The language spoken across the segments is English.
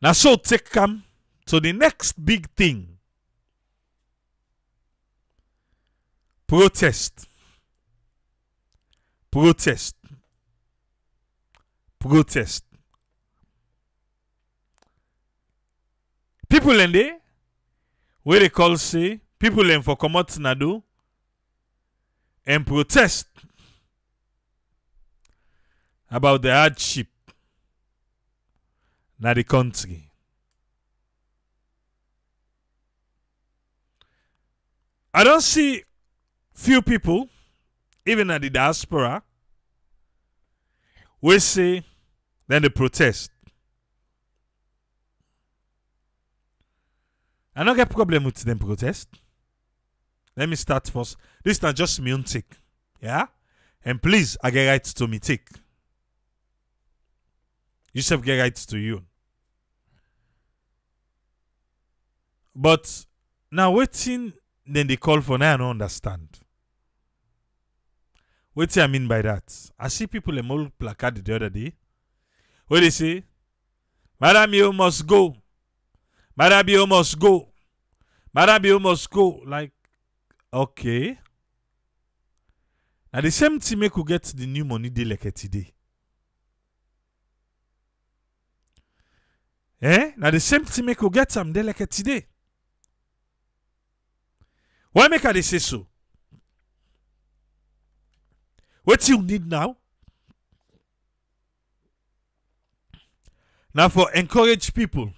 Na so take come to the next big thing. Protest. People in there, where they call say, people in for come out to Nado and protest about the hardship in the country. I don't see few people, even at the diaspora, we say then they protest. I don't get problem with them protest. Let me start first. This is not just music, yeah? And please, I get right to me take. You should get right to you. But now waiting, then they call for now, I don't understand. What do I mean by that? I see people in a old placard the other day where they say, Madam, you must go. Madam, you must go. Madam, you must go. Like, okay. Now the same team who get the new money they like today. Eh? Now the same team who get them they like today. Why make they say so? What you need now? Now for encourage people.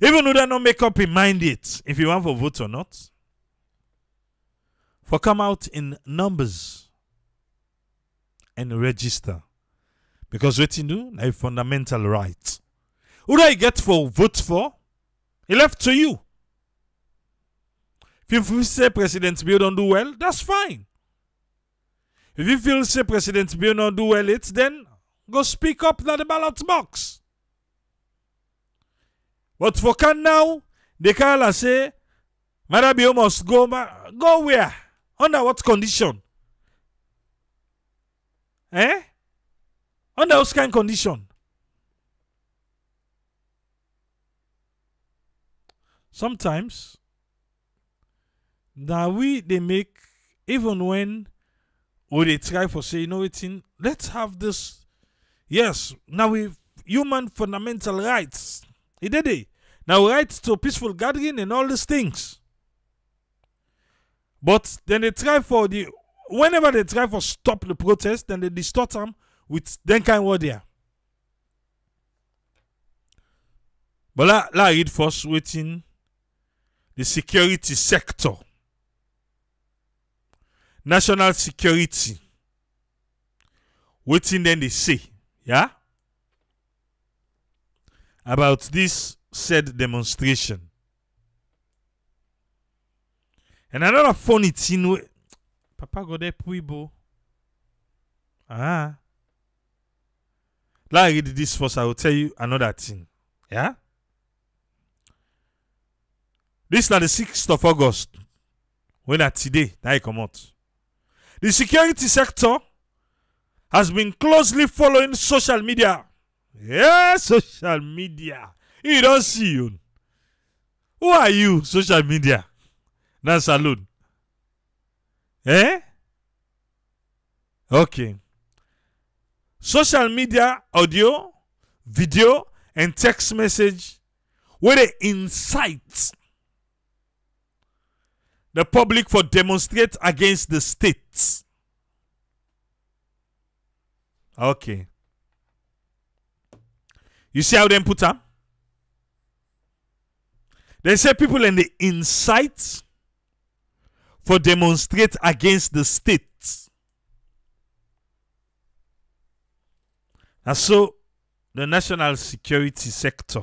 Even though they don't make up in mind it, if you want for vote or not, for come out in numbers and register. Because what you do, a fundamental right. Who do I get for vote for? It's left to you. If you feel say President Bio don't do well, that's fine. If you feel say President Bio don't do well, it's then go speak up at the ballot box. But for can now, they can say, Madam Bio must go. Go where? Under what condition? Eh? Under what kind of condition? Sometimes, that we they make, even when or they try for say, you know, it's in, let's have this. Yes, now we human fundamental rights. He did it. Now rights to peaceful gathering and all these things. But then they try for the, whenever they try for stop the protest, then they distort them with then kind of word there. But I read first within the security sector. National security. Waiting then they say, yeah? About this said demonstration. And another funny thing. Papa go there puibo. Ah. Let I read this first. I will tell you another thing. Yeah? This is the 6th of August. When at today, that I come out. The security sector has been closely following social media. Yeah, social media. You don't see you. Who are you, social media? Now salute. Eh? Okay. Social media, audio, video, and text message where they incite the public for demonstrate against the state. Okay. You see how they put them? They say people in the incite for demonstrate against the state. And so, the national security sector,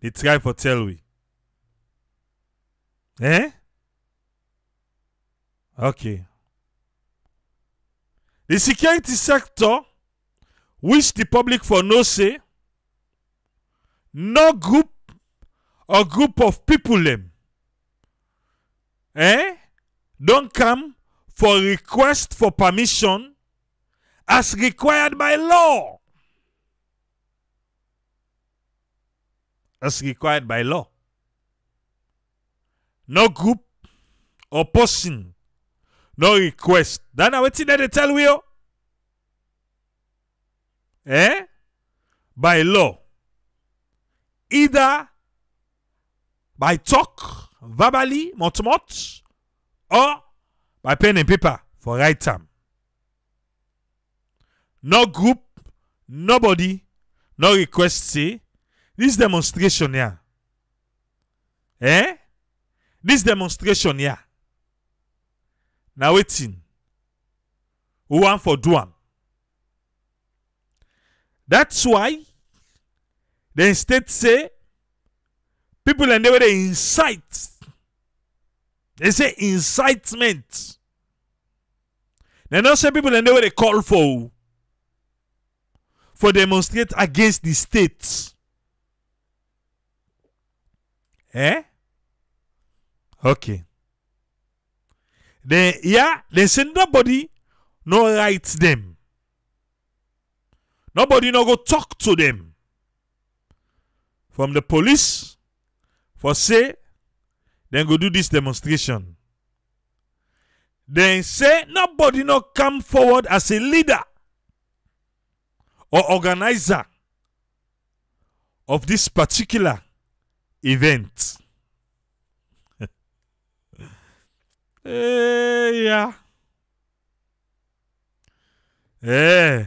they try for tell we. Eh? Okay. The security sector which the public for no say, no group or group of people them, eh, don't come for request for permission as required by law. as required by law. No group or person, no request. That's not what they tell you. Eh? By law. Either by talk, verbally, mot-mot, or by pen and paper for right time. No group, nobody, no request say, this demonstration here. Eh? This demonstration here. Now waiting. Who want for Duam? That's why the state say people and they incite. They say incitement. They don't say people and they call for demonstrate against the state. Eh? Okay. Then yeah, they say nobody no write them. Nobody no go talk to them. From the police for say then go do this demonstration. Then say nobody no come forward as a leader or organizer of this particular event. Yeah. Eh.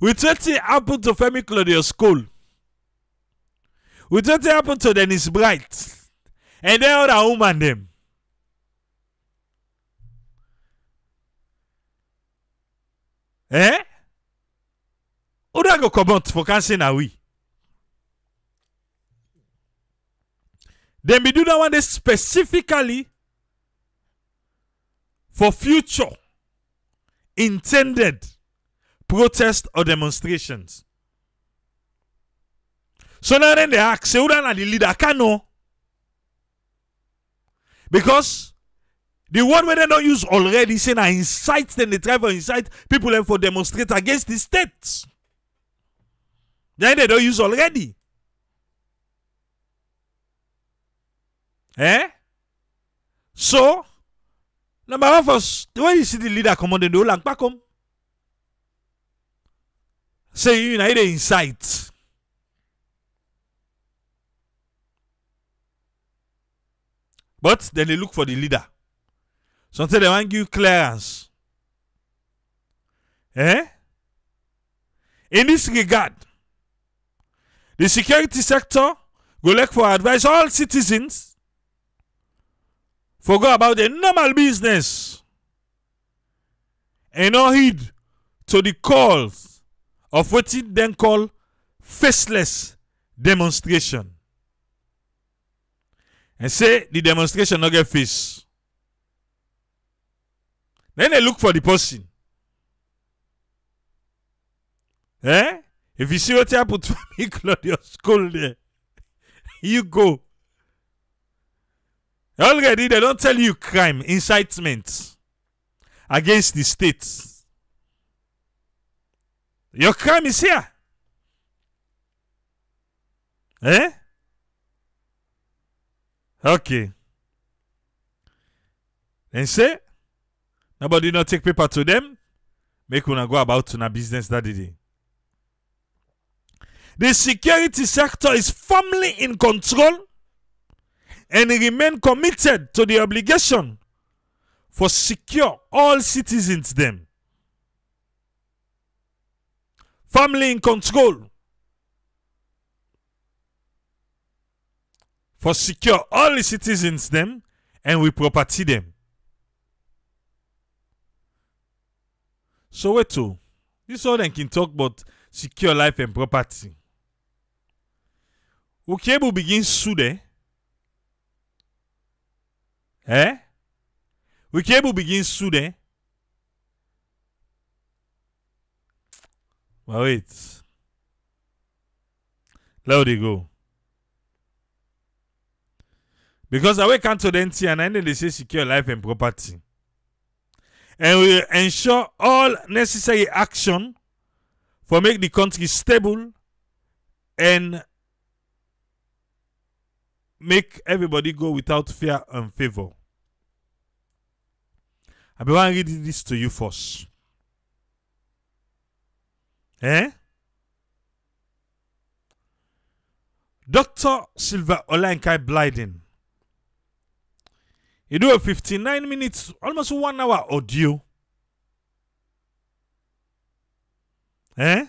We thought it happened to Femi Claudius Cole. We thought it happened to Dennis Bright. And then other woman them. Eh? Who da go come out for cancer na we? Then we do that one day specifically for future intended protest or demonstrations. So now then they ask, say, who na the leader? Can no? Because the word where they don't use already, saying I incite, then they try to incite people and for demonstrate against the state. Then they don't use already. Eh? So, number one first, when you see the leader come on, they do lang pa come. Say you na they incite. But then they look for the leader. Sometimes they want to give clearance. Eh? In this regard, the security sector go look for advice all citizens forget about the normal business and not heed to the calls of what it then call faceless demonstration. And say the demonstration not get face. Then they look for the person. Eh? If you see what happened to me, Claudius Cole there, you go. Already, they don't tell you crime, incitement against the state. Your crime is here. Eh? Okay. And say, nobody not take paper to them. Make una go about to na business that day. The security sector is firmly in control and remain committed to the obligation for secure all citizens them. Family in control. For secure all the citizens them and we property them. So wait to this all then can talk about secure life and property. Okay, we begin soon. Eh? We can begin soon, eh? Well, wait. Let they go. Because I wake up to them and I need to say secure life and property. And we ensure all necessary action for make the country stable and make everybody go without fear and favor. I be wan read this to you first. Eh? Dr. Sylvia Blyden. You do a 59 minutes, almost 1 hour audio. Eh?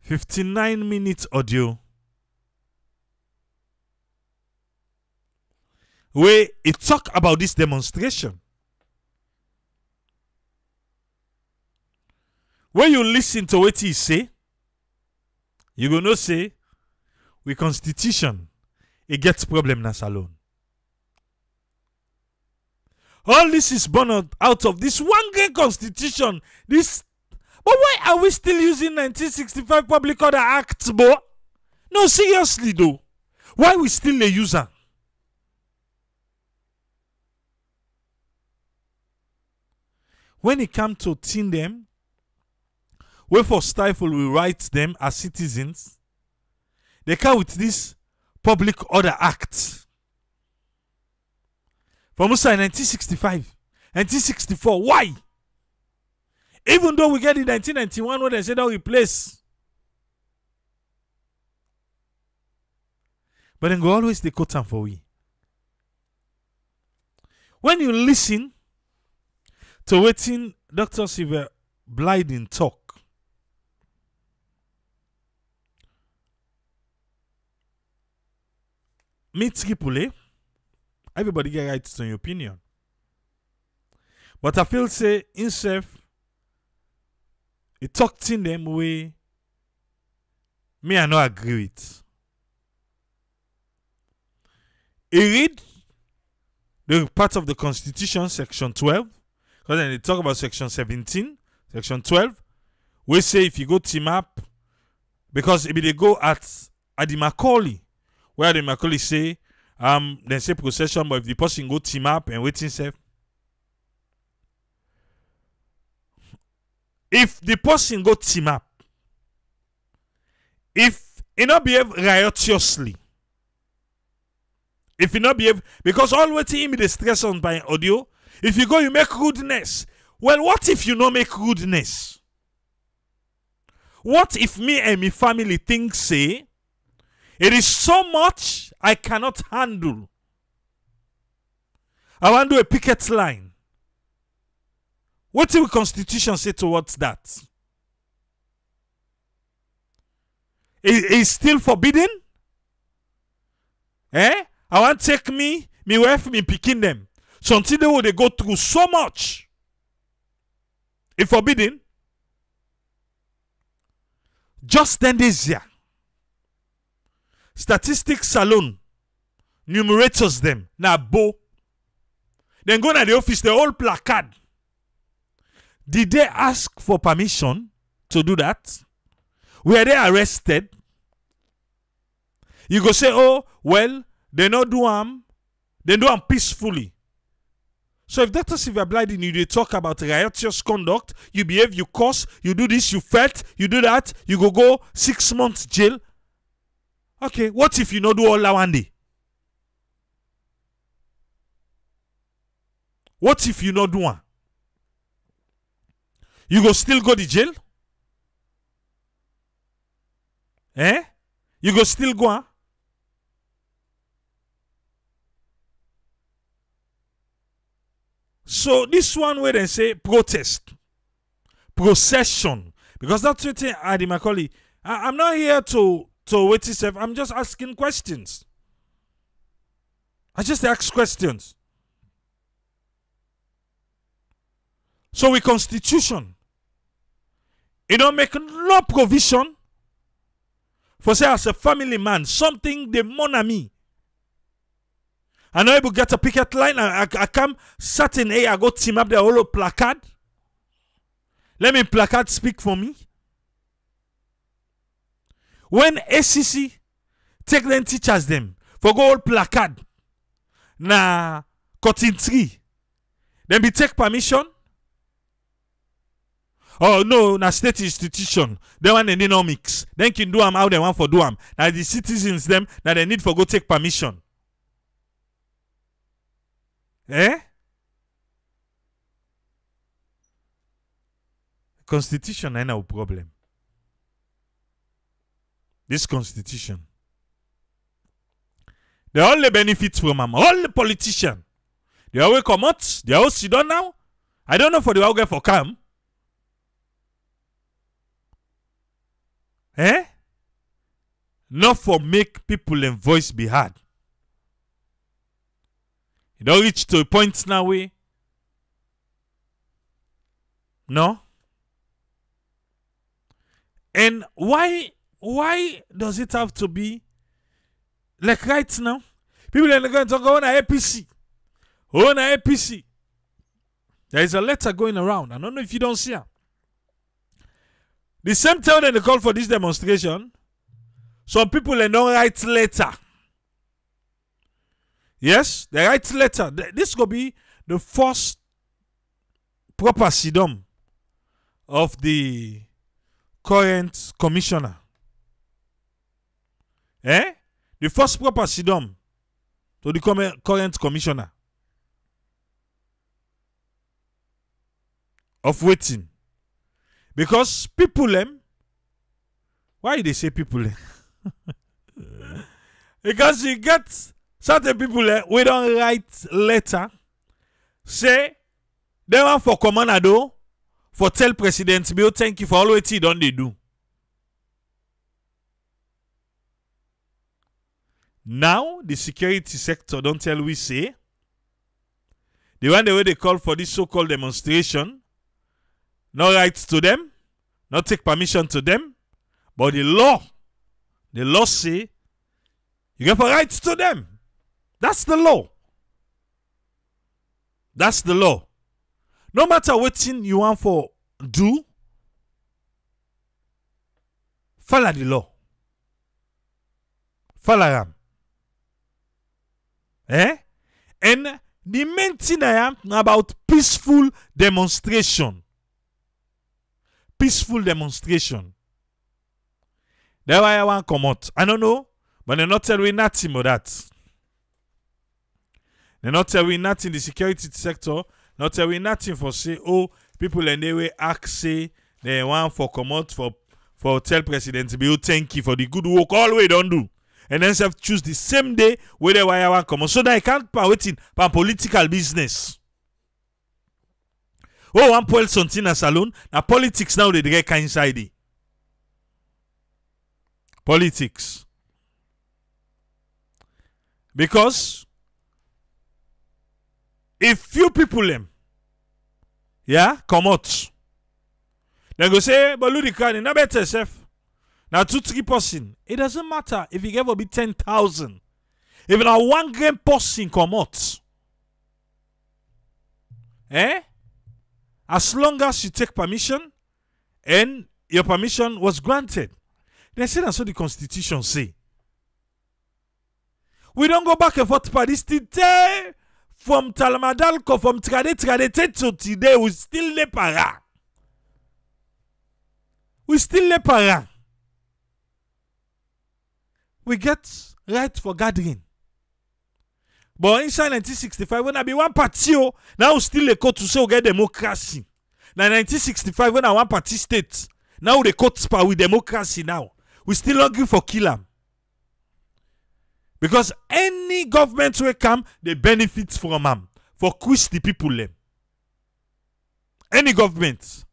59 minutes audio. Where it talk about this demonstration. When you listen to what he say, you go no say, we constitution, it gets problem na salon. All this is born out of this one great constitution. This, but why are we still using 1965 Public Order Act, bo? No, seriously though, why we still a user? When it comes to tin them, we for stifle we write them as citizens. They come with this Public Order Act. From Musa in 1965, 1964, why? Even though we get in 1991 when they said that we replace. But then go always the quote for we. When you listen to waiting Dr. Sylvia Blyden talk, meet Kipule. Everybody get right to your opinion, but I feel say himself he talked in them way me I no agree with. He read the part of the Constitution section 12. Because then they talk about section 17, section 12. We say if you go team up, because if they go at the Macaulay, where the Macaulay say, they say procession, but if the person go team up and wait himself. If the person go team up, if he not behave riotously, if he not behave, because all waiting him is stress on by audio. If you go, you make rudeness. Well, what if you no make rudeness? What if me and my family think, say, it is so much I cannot handle. I want to do a picket line. What will the Constitution say towards that? It is still forbidden? Eh? I want to take me wife, me picking them. Something they would go through so much. It's forbidden. Just then this year. Statistics alone. Numerators them. Na bo. Then go to the office, the whole placard. Did they ask for permission to do that? Were they arrested? You go say, oh, well, they don't do them. They do them peacefully. So if Dr. Sylvia Blyden, you talk about riotous conduct, you behave, you curse, you do this, you fight, you do that, you go 6 months jail. Okay, what if you not do all that one day? What if you not do one? You go still go to jail? Eh? You go still go, huh? So this one where they say protest, procession, because that's what Adi Macaulay. I'm not here to wait yourself. I'm just asking questions. I just ask questions. So we constitution. It don't make no provision for say as a family man something they mourn me. I know able get a picket line. I come certain A, I go team up the whole placard. Let me placard speak for me. When ACC take them teachers them for go all placard na cutting tree, then we take permission. Oh no, na state institution. They want an economics. Then can do them how they want for do them. Now the citizens them that they need for go take permission. Eh? Constitution ain't no problem. This constitution. They only benefit from them. All the politicians. They always come out. They all sit down now. I don't know for the all get for come. Eh? Not for make people and voice be heard. It don't reach to a point now way. No? And why does it have to be like right now? People are going to go on APC. On APC. There is a letter going around. I don't know if you don't see her. The same time they call for this demonstration, some people they don't write letter. Yes, they write letter. This could be the first proper sidom of the current commissioner. Eh? The first proper sidom to the current commissioner of waiting. Because people them, why they say people them? Because you get certain people them, we don't write letter, say they want for commando for tell President Bio thank you for all what he done they do. Now the security sector don't tell we say the one the way they call for this so-called demonstration. No rights to them, not take permission to them, but the law say you have a right to them. That's the law. That's the law. No matter what thing you want for do, follow the law. Follow them. Eh? And the main thing I am about peaceful demonstration. Peaceful demonstration. That's why I want to come out. I don't know, but they're not telling nothing about that. They're not telling nothing in the security sector, not telling nothing for say, oh, people and they will ask, say, they want for come out for tell President Bio thank you for the good work, all the way don't do. And then self choose the same day where they want to come out. So that I can't be waiting for political business. Oh, one point something a saloon. Now politics now they get kind inside it. Politics. Because if few people them, yeah, come out. They go say, but look the crowd, not better self. Now 2-3 person. It doesn't matter if you give up 10,000. Even a 1 gram person come out. Eh? As long as you take permission and your permission was granted. They said that's what the Constitution say. We don't go back and forth for this today. From Talamadalko, from Trade to today, we still le para. We still le para. We get right for gathering. But inside 1965, when I be one party, now still they court to say we get democracy. Now 1965, when I one party state, now they court with democracy now. We still argue for kill them. Because any government will come, they benefit from them. For quiz the people them. Any government.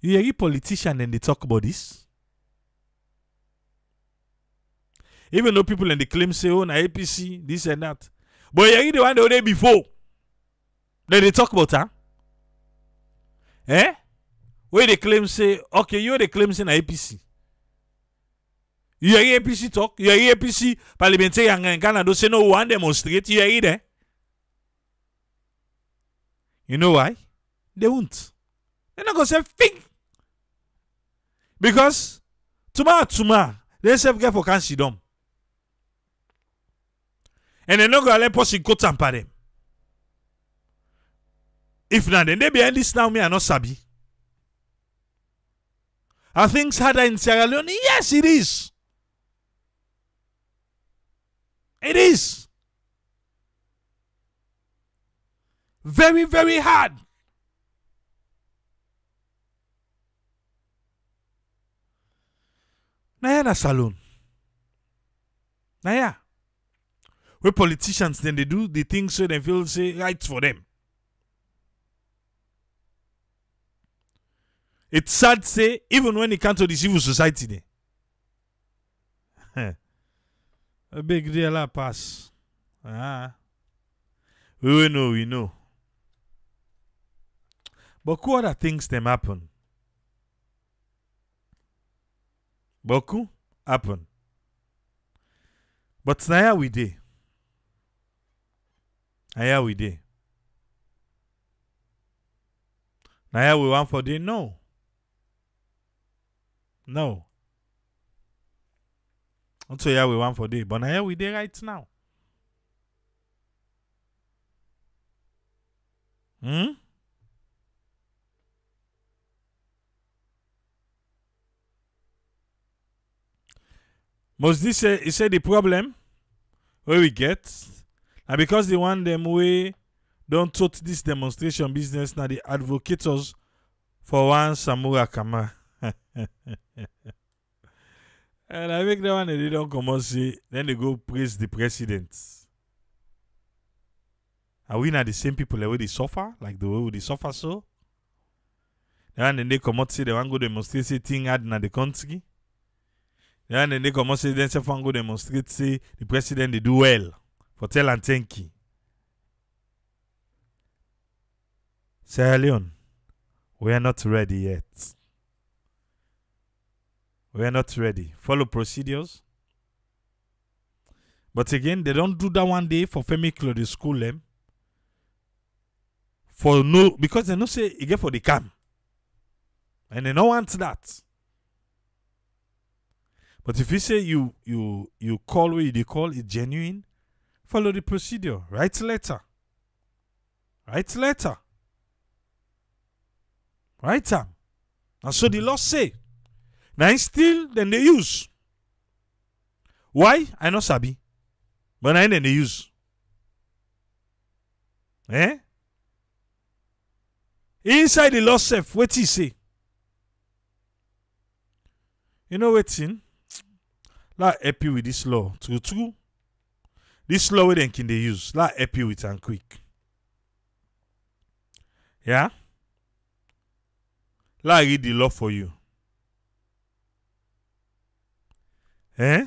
You hear a politician and they talk about this. Even though people and they claim say, oh, na APC, this and that. But you hear the one the day before. Then they talk about her. Eh? Where they claim say, okay, you they claim say na APC. You hear APC talk. You hear APC parliamentarian in Canada say no one demonstrate. You hear there. You know why? They won't. They're not going to say thing. Because tomorrow, they say get for can't see them. And they're not going to let us go tamper them. If not, then they behind this now, me and not sabi. Are things harder in Sierra Leone? Yes, it is. It is. Very, very hard. Naya na saloon. Naya. We're politicians, then they do the things so they feel say right for them. It's sad say, even when it comes to the civil society, they a big deal I pass. Ah. We will know, we know. But what other things them happen? Boku happen. But now we dey. Now we dey. Now we want for day. No. No. Until yeah we want for day. But now we dey right now. Hmm? Mosdi said, he said the problem where we get, and because the one them we don't talk this demonstration business, now the advocates for one Samura Kama. And I think the one they don't come out see, then they go praise the president. Are we not the same people that way they suffer, like the way they suffer so? And then they come out say they want to go demonstrate say thing hard in the country. And then they come out say, then say, go demonstrate, say, the president, they do well. For tell and thank you. Sierra Leone, we are not ready yet. We are not ready. Follow procedures. But again, they don't do that one day for Femi Claude school them. For no, because they don't say, you get for the camp. And they don't want that. But if you say you call where you call, it's genuine, follow the procedure. Write letter. Write letter. Write them. And so the law say. Now still, then they use. Why? I know sabi. But now then they use. Eh? Inside the law safe, what he say? You know what's in? La happy with this law. True. This law we then can they use. La happy with and quick. Yeah. La read the law for you. Eh?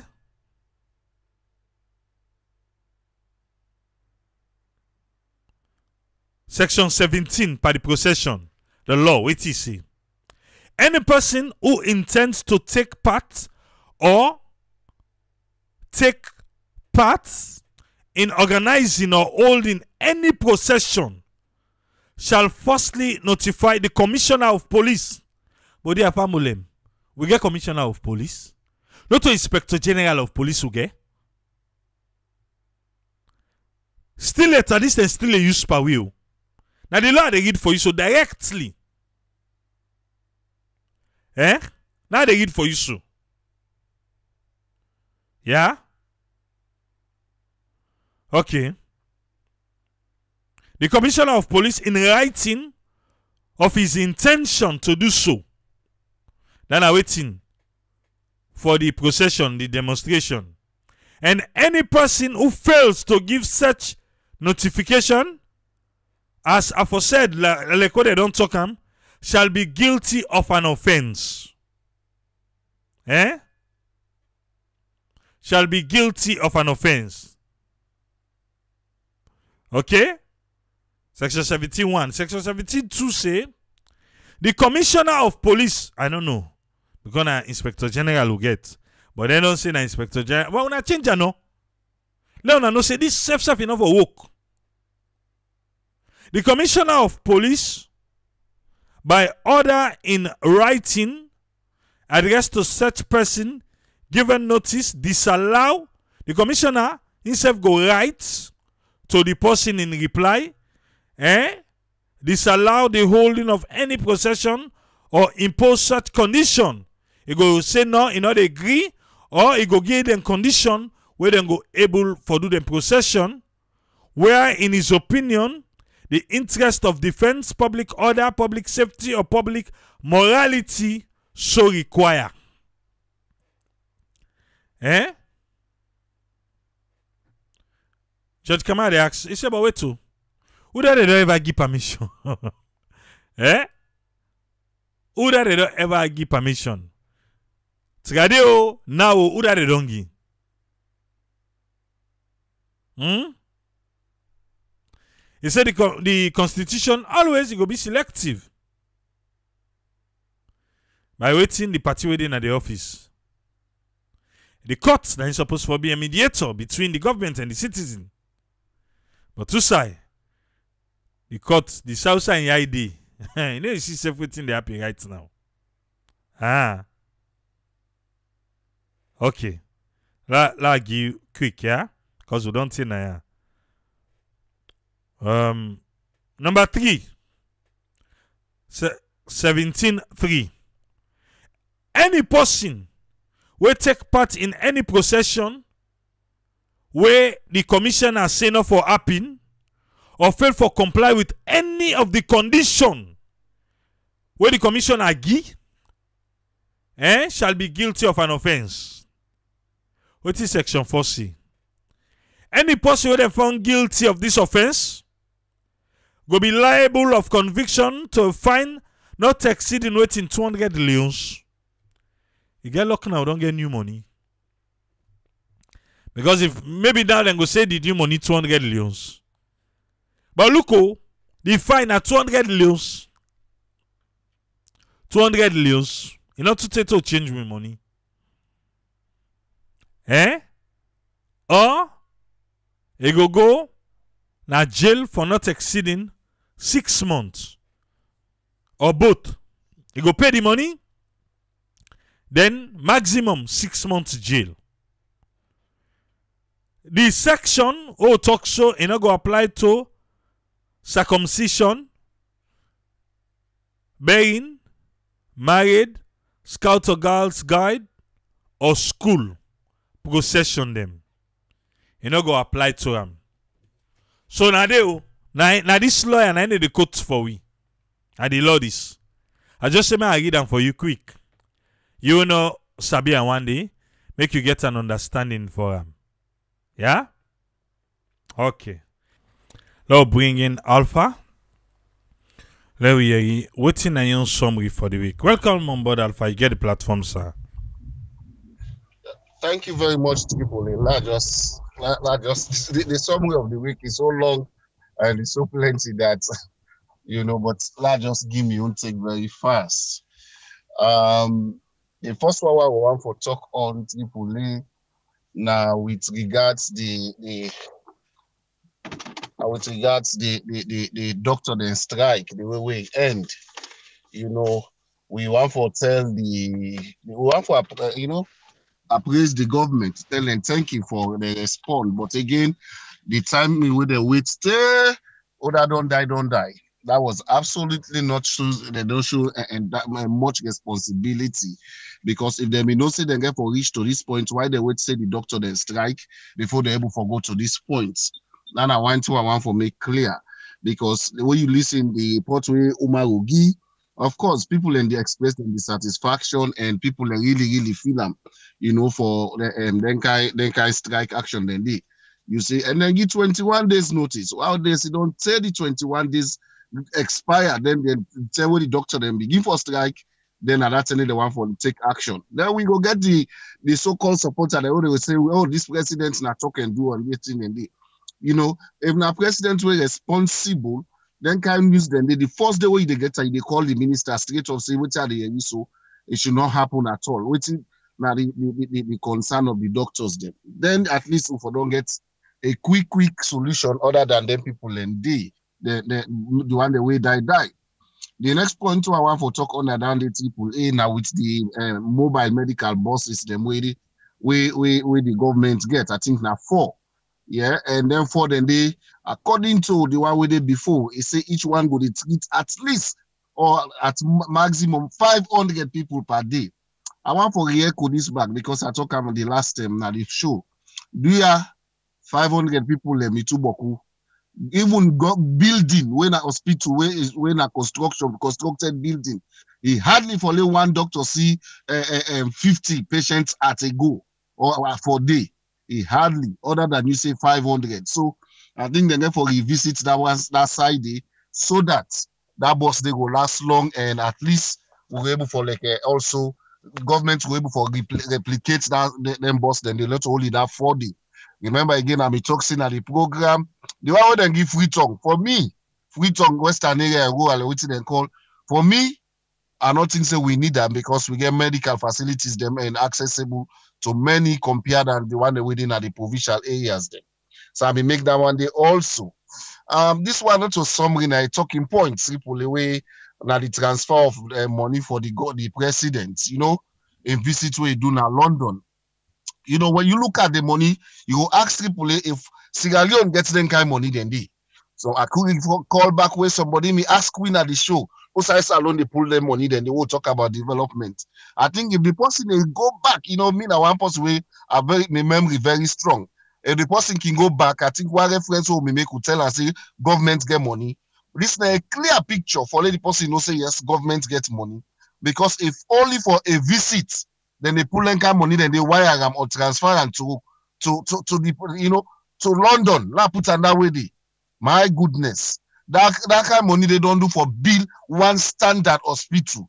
Section 17 by the procession. The law, wait you see. Any person who intends to take part or take part in organizing or holding any procession shall firstly notify the commissioner of police. But dear Pamulem, we get commissioner of police. Not to inspector general of police, we get. Still at this and still a use per will. Now the law they read for you so directly. Eh? Now they read for you so. Yeah? Okay. The commissioner of police in writing of his intention to do so. Then are waiting for the procession, the demonstration. And any person who fails to give such notification as aforesaid, like what they don't talk him, shall be guilty of an offense. Eh? Shall be guilty of an offense. Okay? Section 17.1. Section 17.2 say, the commissioner of police, I don't know, because an inspector general will get, but they don't say an inspector general. Well, when I change, I know. Leona no say, this self enough for work. The commissioner of police, by order in writing, addressed to such person, given notice, disallow the commissioner himself go right to the person in reply, eh? disallow the holding of any possession or impose such condition. He go say no, he not agree, or he go give them condition where they go able for do the possession, where in his opinion, the interest of defense, public order, public safety, or public morality so require. Eh? Judge Kamade asks, he said, but wait too. Who that they don't ever give permission? Eh? Who that they don't ever give permission? Tgadeo, now, who that they don't give? Hmm? He said the constitution always it go be selective. By waiting the party waiting at the office. The court that is supposed to be a mediator between the government and the citizen. But to say, the court, the South Side ID, you know you see everything they happen right now. Ah. Okay. La give quick, yeah? Because we don't see now. Yeah? Number 3, 17.3. Any person will take part in any procession where the commission has said no for happen or fail for comply with any of the condition where the commission agree shall be guilty of an offense. What is section 4C? Any person who they found guilty of this offense go be liable of conviction to a fine not exceeding waiting 200 leons. You get luck now, don't get new money. Because if maybe now they go say the new money 200 leons. But look, oh, the fine at 200 leons. 200 leons. You know, to change my money. Eh? Or, you go na jail for not exceeding 6 months or both. You go pay the money, then maximum 6 months jail. The section oh talk so you no go apply to circumcision, bearing, married, scout or girls guide, or school procession them. You no go apply to them. So now this lawyer and I need the court for we. And the law this. I just say I read them for you quick. You will know Sabia one day. Make you get an understanding for them. Yeah? Okay. Now bring in Alpha. Let we hear waiting on your summary for the week. Welcome on board, Alpha. You get the platform, sir. Thank you very much, people. The summary of the week is so long and it's so plenty that, you know, but just give me one take very fast. The first one I want for talk on Tripoli now with regards the doctor then strike, the way we end, you know, we want for tell the, we want for, you know, appraise the government, tell them thank you for the response. But again, the time we would wait, stay, order don't die. That was absolutely not true. They don't show and that much responsibility. Because if they may not say they get for reach to this point, why they wait say the doctor then strike before they're able to go to this point? Then I want for make clear. Because the way you listen the portrait Umar Ogi, of course, people and they express their dissatisfaction and people really feel them, you know, for then kind strike action then they, you see, and then get 21 days notice. Wow, they don't tell the 21 days expire, then tell the doctor then begin for strike, then at that time they want for take action. Then we go get the so-called supporter, they will say, oh, this president's not talking do and this thing and they, you know, if the president were responsible. Then can use them. The first day where they get, they call the minister straight up say, "What are they doing?" So it should not happen at all. Waiting now the concern of the doctors them. Then at least if we don't get a quick solution other than them people and the one the way they die. The next point I want for talk on down the AAA now with the mobile medical buses them where the government get. I think now 4. Yeah, and then for the day, according to the one we did before, it say each one would treat at least or at maximum 500 people per day. I want for here could this back because I talk about the last time now the show. Do you have 500 people let me to boku? Even got building when a hospital when a constructed building, he hardly for only one doctor see 50 patients at a go or for day. He hardly other than you say 500. So I think they therefore revisit that one that side day so that bus day will last long and at least we're able for like also government will able for replicate that them bus then they let only that 4 day. Remember again, I'm talking at the program. The one would then give free tongue. For me, free tongue Western area go which they call. For me, I don't think so we need them because we get medical facilities them and accessible to many compared than the one they within at the provincial areas then. So I will make that one day also. This one not a summary now talking points. People away now the transfer of money for the president. You know, in visit we do now London. You know, when you look at the money, you will ask AAA if Sierra Leone gets them kind of money then they. So I could call back where somebody may ask Queen at the show. Besides alone, they pull them money, then they will talk about development. I think if the person they go back, you know, me now one person way are very my memory very strong. If the person can go back, I think one reference will make will tell us say government get money. This is a clear picture for the person who say yes, government get money. Because if only for a visit, then they pull them kind of money, then they wire them or transfer them to the you know to London. La put on that way they. My goodness. That kind of money they don't do for build one standard hospital.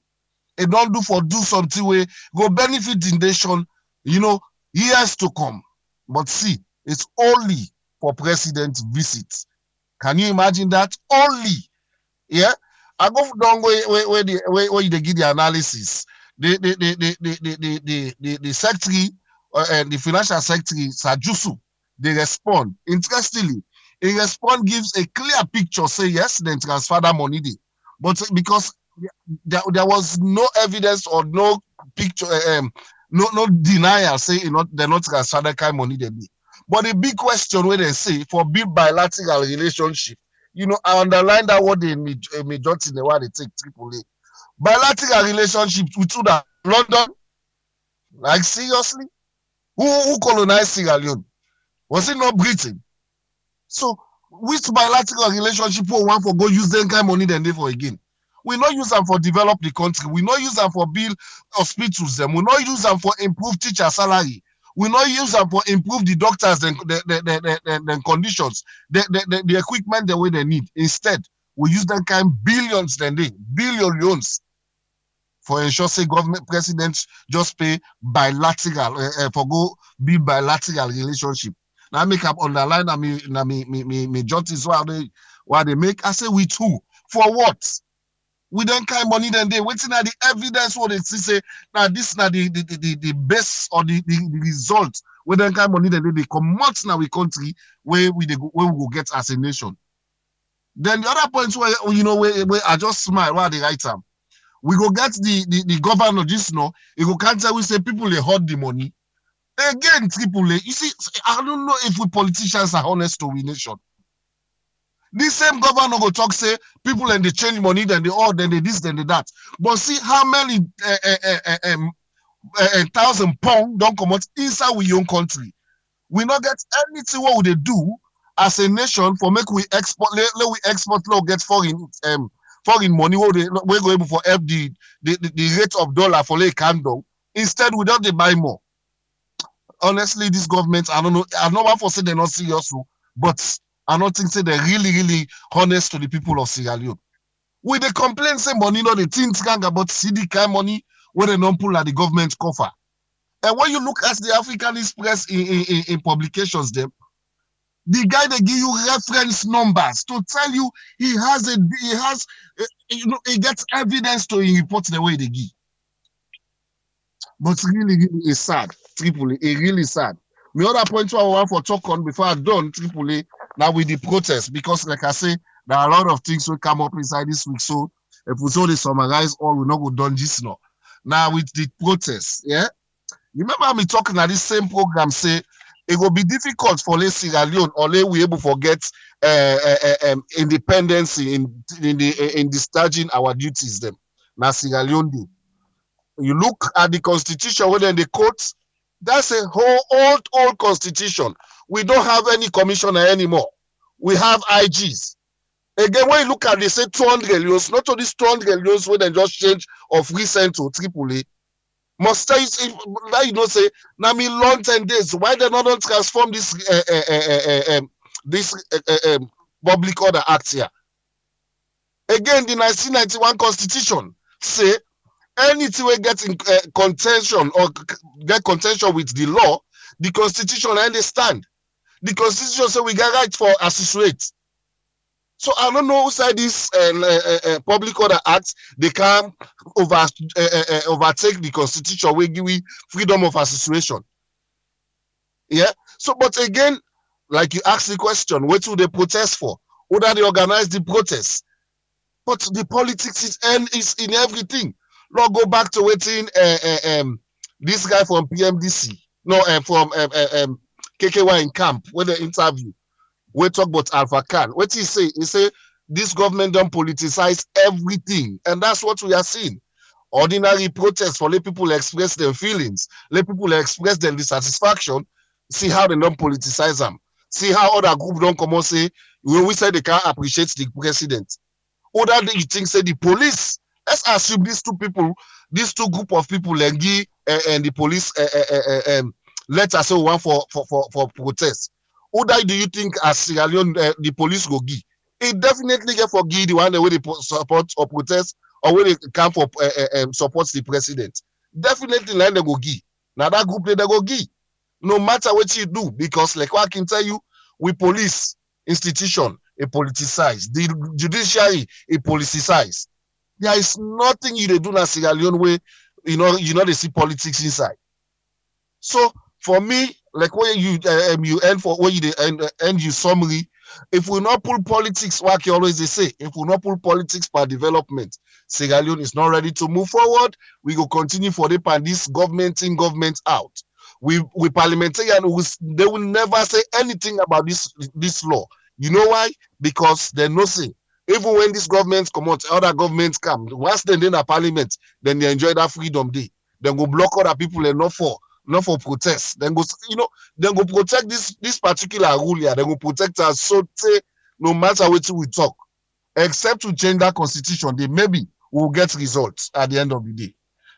They don't do for do something where go benefit the nation, you know, years to come. But see, it's only for president visits. Can you imagine that? Only, yeah. I go down where they give the analysis. The secretary and the financial secretary Sajusu, they respond interestingly. A response gives a clear picture, say yes, then transfer that money there. But because there was no evidence or no picture, no denial, say you know, they're not transfer that kind of money there. But the big question where they say for big bilateral relationship, you know, I underline that what they majority in the way they take AAA. Bilateral relationship with London, like seriously, who colonized Sierra Leone? Was it not Britain? So, which bilateral relationship we want for go use them kind of money then they for again? We not use them for develop the country. We not use them for build hospitals. Them. We not use them for improve teacher salary. We not use them for improve the doctors and the conditions, the equipment the way they need. Instead, we use them kind of billions then they billions for ensure say government presidents just pay bilateral for go be bilateral relationship. I make up on the line and me judges why they make. I say we too. For what? We don't kind of money then they waiting at the evidence what they say now this now the best or the result. We don't kind of money then they come out now we country where we will get as a nation. Then the other points where you know where I just smile while they write them. We go get the governor this now, he go can't tell we say people they hoard the money. Again, AAA, you see, I don't know if we politicians are honest to we nation. This same governor go talk say people and they change money, then they all, then they this, then they that. But see how many £1,000 don't come out inside we own country. We not get anything what would they do as a nation for make we export. Let we export law get foreign money. What we go able for help the rate of dollar for lay candle. Instead, without they buy more. Honestly, this government, I don't know. I know one for say they're not serious, but I don't think say they're really, really honest to the people of Sierra Leone. With the complaints, say money, not the things gang about CD kind money, where they don't pull at the government coffer. And when you look at the Africanist press in publications, them the guy they give you reference numbers to tell you he has you know he gets evidence to report the way they give. But really, really, it's sad. AAA, it's really sad. My other point I want for talk on before I done AAA now with the protest because, like I say, there are a lot of things will come up inside this week. So if we so they summarize all, we're not go done this now. Now with the protest, yeah. Remember me talking at this same program say it will be difficult for the Sierra Leone unless we able to get independence in discharging our duties. Them now Sierra Leone do. You look at the constitution whether in the courts. That's a whole old constitution. We don't have any commissioner anymore. We have IGs. Again, when you look at, they say 200 leones, not only 200 leones when they just change of recent to Tripoli. Must I say, like, you know, say, now me long 10 days, why they not transform this this public order act here? Again, the 1991 constitution say, anything we get in contention or get contention with the law, the constitution I understand. The constitution says we got right for associate. So I don't know outside this public order act they can overtake the constitution. We give freedom of association. Yeah. So, but again, like you asked the question, what do they protest for? Whether they organize the protest? But the politics is in everything. Now go back to waiting. This guy from PMDC, no, from KKY in camp, when they interview, we talk about Alpha Khan. What he say? He say this government don't politicize everything, and that's what we are seeing. Ordinary protests for let people express their feelings, let people express their dissatisfaction. See how they don't politicize them. See how other groups don't come and say we say they can't appreciate the president. Other you think say the police. Let's assume these two people, these two group of people, Lengi and the police, let us say one for protest. Who do you think as Sierra Leone the police go give? It definitely get for give the one the way they support or protest or when they come for supports the president. Definitely like they go give. Now that group they go give. No matter what you do, because like what I can tell you, we police institution a politicized, the judiciary a politicized. There is nothing you do in Sierra Leone way, you know they see politics inside. So for me, like when you end for when you end your summary, if we not pull politics, like you always say, if we not pull politics for development, Sierra Leone is not ready to move forward. We go continue for the pan this government in, government out. We parliamentarian they will never say anything about this law. You know why? Because they know say. Even when this government come out, other governments come. Once they're in the parliament, then they enjoy that freedom day. Then go block other people and not for protests. Then go, then go protect this particular rule here. Then go protect us. So say no matter what we talk, except to change that constitution, they maybe will get results at the end of the day.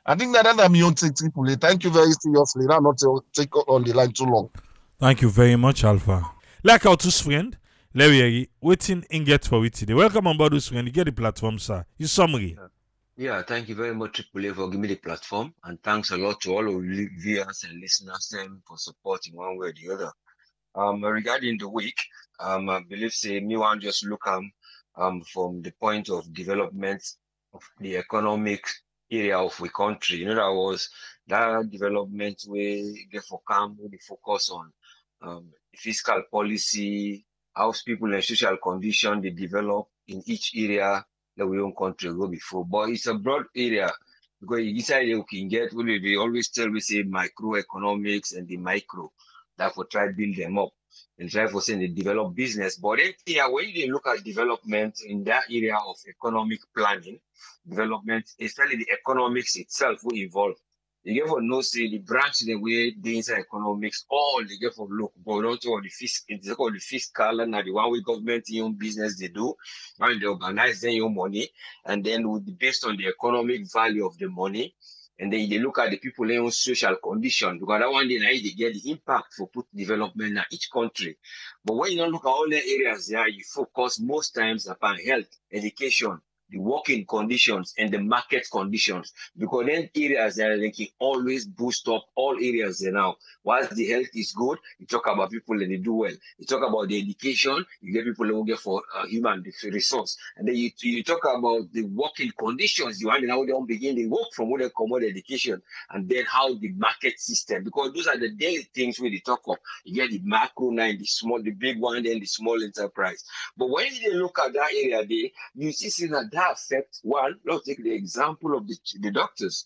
I think that I'm on Tripoli. Thank you very seriously. I'm not to take on the line too long. Thank you very much, Alpha. Like our two friend. Larry, waiting in get for it today. Welcome on board us when you get the platform, sir. Your summary. Yeah, thank you very much, Tripoli, for giving me the platform. And thanks a lot to all of you viewers and listeners for supporting one way or the other. Regarding the week, I believe, say, me one just look from the point of development of the economic area of the country. That was that development we get for come with the focus on fiscal policy, how people and social condition they develop in each area that we own country go before. But it's a broad area because inside you can get what they always tell we say microeconomics and the micro. Therefore, try build them up and try for saying they develop business. But then yeah, when they look at development in that area of economic planning, development, especially the economics itself will evolve. They get for no say the branch the way the inside economics, all they get for look, but also the fiscal and the one way government own business they do, and they organize their own money, and then based on the economic value of the money, and then they look at the people's own social condition because that one day they get the impact for put development in each country. But when you don't look at all the areas there, you focus most times upon health, education, the working conditions and the market conditions, because then areas that they can always boost up all areas there now. Whilst the health is good, you talk about people and they do well. You talk about the education, you get people who get for human resource. And then you talk about the working conditions, you and how they begin the work from where they come out education, and then how the market system, because those are the daily things where they talk of. You get the macro nine, the small, the big one, then the small enterprise. But when they look at that area there, you see that affect one. Let's take the example of the doctors.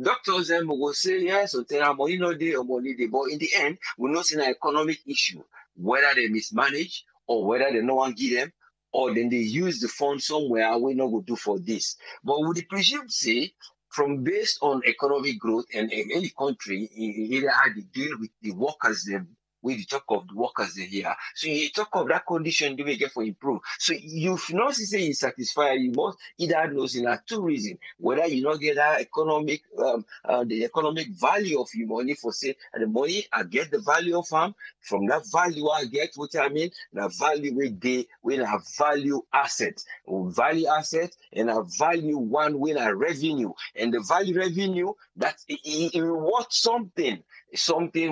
Doctors then will say, yes, so there are money, no day or money day. But in the end, we're not seeing an economic issue, whether they mismanage or whether they no one give them, or then they use the fund somewhere we're not going to do for this. But would the presume say, from based on economic growth and in any country, either how they deal with the workers them, with the talk of the workers they hear. So you talk of that condition, do we get for improve? So you've not say you satisfy, you must either know in that two reasons, whether you not get that economic, the economic value of your money for say, and the money, I get the value of them, from that value I get, what I mean, the value when I value assets, value assets, and I value one when I revenue, and the value revenue, that's it rewards something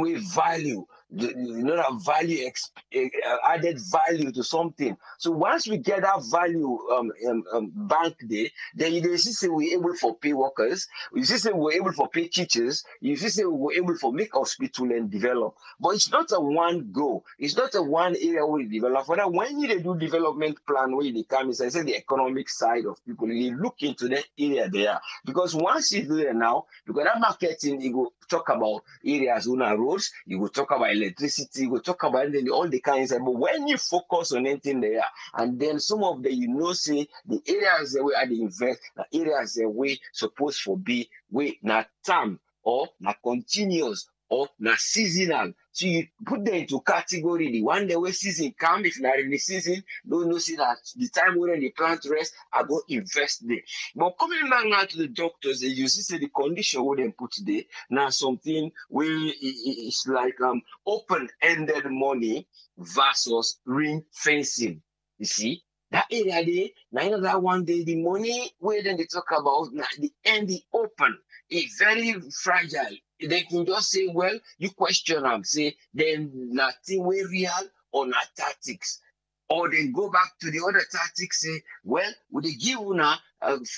with value. You know that value, added value to something. So once we get that value bank day, then you see we're able for pay workers, you see we're able for pay teachers, you see we're able for make hospital and develop. But it's not a one go. It's not a one area we develop. But when you do development plan, where they come inside, say the economic side of people, you look into that area there. Because once you do that now, because that marketing, you go talk about areas, una roads, you go talk about electricity, we'll talk about it, all the kinds of, but when you focus on anything there, and then some of the, you know, say the areas that we had to invest, the areas that we supposed to be, we not term or not continuous or not seasonal. So you put them into category. The one day when season comes, if not in the season, don't know see that the time when the plant rest, I go invest there. But coming back now to the doctors, you see the condition where they put there. Now something where it's like open-ended money versus ring fencing. You see? That area there, now that one day the money where then they talk about now the end the open is very fragile. They can just say, well, you question them, say, then nothing way real or not tactics. Or then go back to the other tactics, say, well, would they give una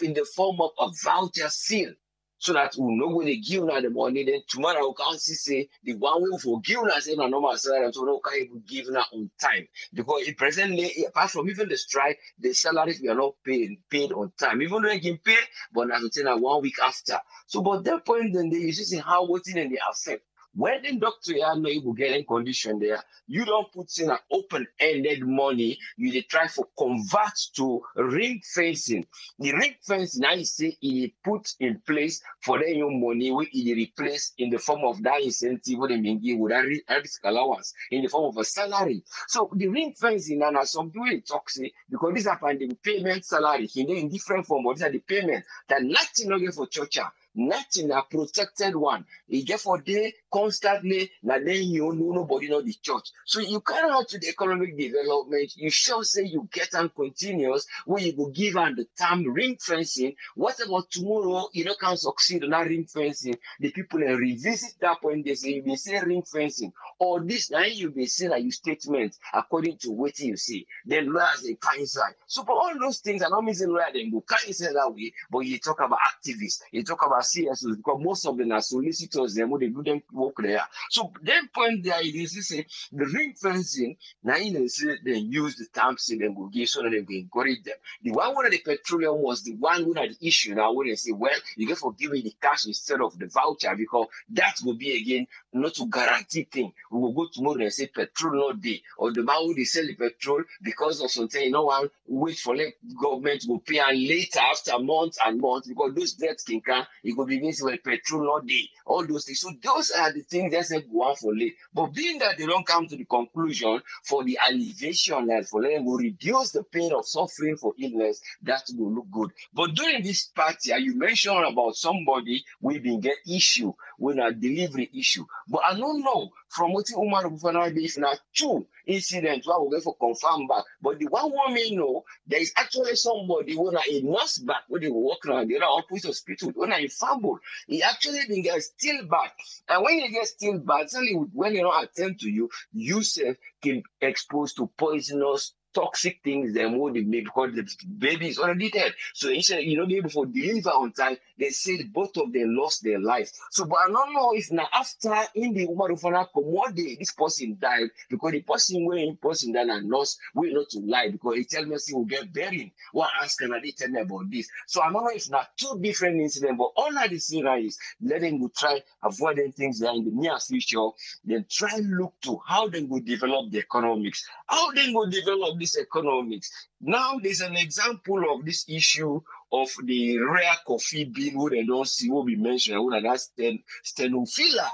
in the form of a voucher seal so that we know when they give una the money, then tomorrow we can't say, the one way for give una, say, no normal salary, so no can even give una on time. Because presently, apart from even the strike, the salaries we are not paid on time. Even though they can pay, but not until 1 week after. So, but that point, then they see how waiting and they affect. When the doctor are not able to get in condition there, you don't put in an open-ended money. You they try for convert to ring fencing. The ring fencing, I say, it put in place for the new money, which it replace in the form of that incentive or that risk allowance in the form of a salary. So the ring fencing, and some people really toxic because this happened in payment salary in different form, but these are the payment that nothing not get for church. Nothing a protected one. You get for day constantly, and then you know nobody know the church. So you carry out to the economic development. You shall say you get and continuous where you will give and the term ring fencing. What about tomorrow? You know can succeed on that ring fencing. The people will revisit that point. They say you may say ring fencing or this. Now you may say that your statement according to what you see. Then lawyers they can't inside. So for all those things, I don't mean say lawyer they go can't inside that way. But you talk about activists. You talk about CSOs, because most of them are solicitors, they do them work there. So then point there is to say the ring fencing, now you say they use the terms they will give so that they will encourage them. The one of the petroleum was the one who had the issue now when they say, well, you get for giving the cash instead of the voucher, because that will be again not to guarantee thing. We will go tomorrow and say petrol not day, or the man who sell the petrol because of something, you know, one wait for let government will pay and later after months and months, because those debts can come. It could be means well, petrol all day, all those things. So those are the things that say go on for late. But being that they don't come to the conclusion for the alleviation and for letting will reduce the pain of suffering for illness, that will look good. But during this part here, you mentioned about somebody with an issue, with a delivery issue. But I don't know from what Umar Bufana is now two incidents where we go for confirm back. But the one may know there is actually somebody who are a nurse back when they were working on the output hospital when I fumble. He actually didn't get still back. And when you get still back, suddenly when you don't attend to you, you self can expose to poisonous toxic things, the more they make, because the baby is already dead. So instead, you know, be able to deliver on time, they said both of them lost their lives. So, but I don't know if now after in the Umarufana Komode, this person died, because the person when person that I lost will not to lie, because it tells me he will get buried. What else can they tell me about this? So I don't know if not two different incidents, but all I see now is letting them try avoiding things that in the near future, then try look to how they will develop the economics, how they will develop this economics. Now there's an example of this issue of the rare coffee bean who they don't see will be mentioned, and that's Stenophila.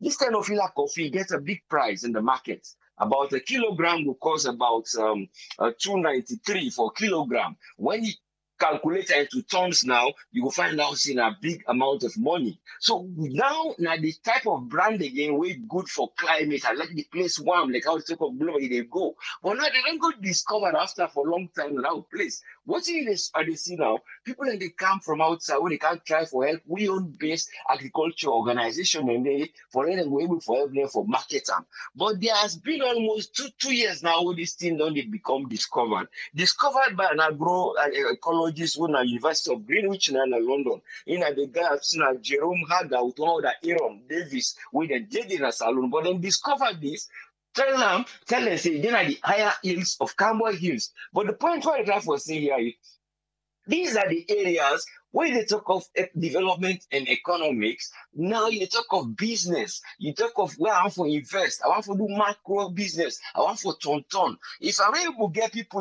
This Stenophila coffee gets a big price in the market. About a kilogram will cost about $2.93 for a kilogram. When you calculate into tons now, you will find out it's in a big amount of money. So now the type of brand again, way good for climate, I like the place warm, like how the type of global they go. But now they don't go discover after for a long time without place. What are they see now? People that they come from outside where they can't try for help, we own based agriculture organization and they forever we're able for help them for market them. But there has been almost two years now where this thing don't become discovered. Discovered by an agro ecologist when at University of Greenwich and London. In the guy I've seen Jerome Haggard, Aaron Davis, with a dead in a salon, but then discovered this. Tell them, say, then are the higher hills of Campbell Hills. But the point what I was saying here is these are the areas when they talk of development and economics. Now you talk of business. You talk of where I want to invest. I want to do macro business. I want to ton. If I'm able to get people,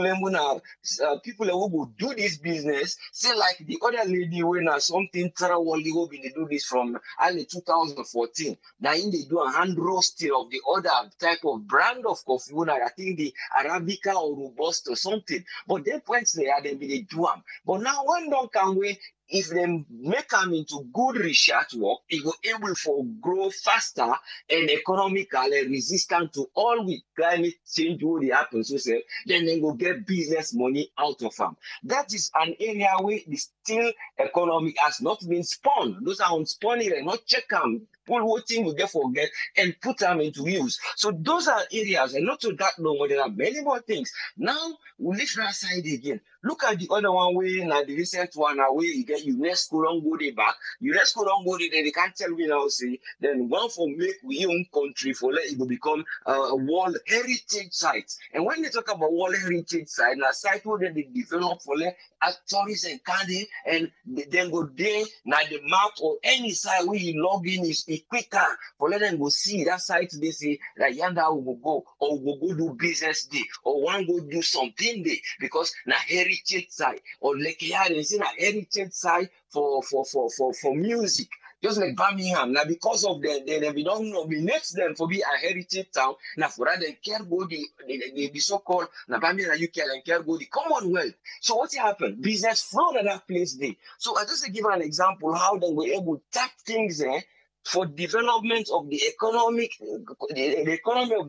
people who will do this business, say like the other lady when something Tarawali will be do this from early 2014. Now in they do a hand roasting of the other type of brand of coffee. I think the Arabica or Robusta or something. But their points they are they do them. But now one don't come away. If they make them into good research work, it will be able to grow faster and economically resistant to all with climate change what happens, so then they will get business money out of them. That is an area where the still economy has not been spawned. Those are unspawning and not check them. What thing we get forget and put them into use. So those are areas, and not to that long, but there are many more things. Now we leave that side again. Look at the other one way, now the recent one away you get UNESCO don't go there back. UNESCO don't go there, then they can't tell me now. See, then one for make we own country for let it will become a world heritage site. And when they talk about world heritage site, now site where then they develop for let as tourists and candy, and then go there now the map or any site where you log in is quicker for let them go see that site they say that yanda will go or will go do business day or one go do something day because na heritage site or like they say na heritage site for music. Just like Birmingham, now because of them, we don't nominate them for be a heritage town. Now for that, they care go the so-called now Birmingham UK and care go the Commonwealth. So what happened? Business flow in that place there. So I just give an example how they were able to tap things there. For development of the economy of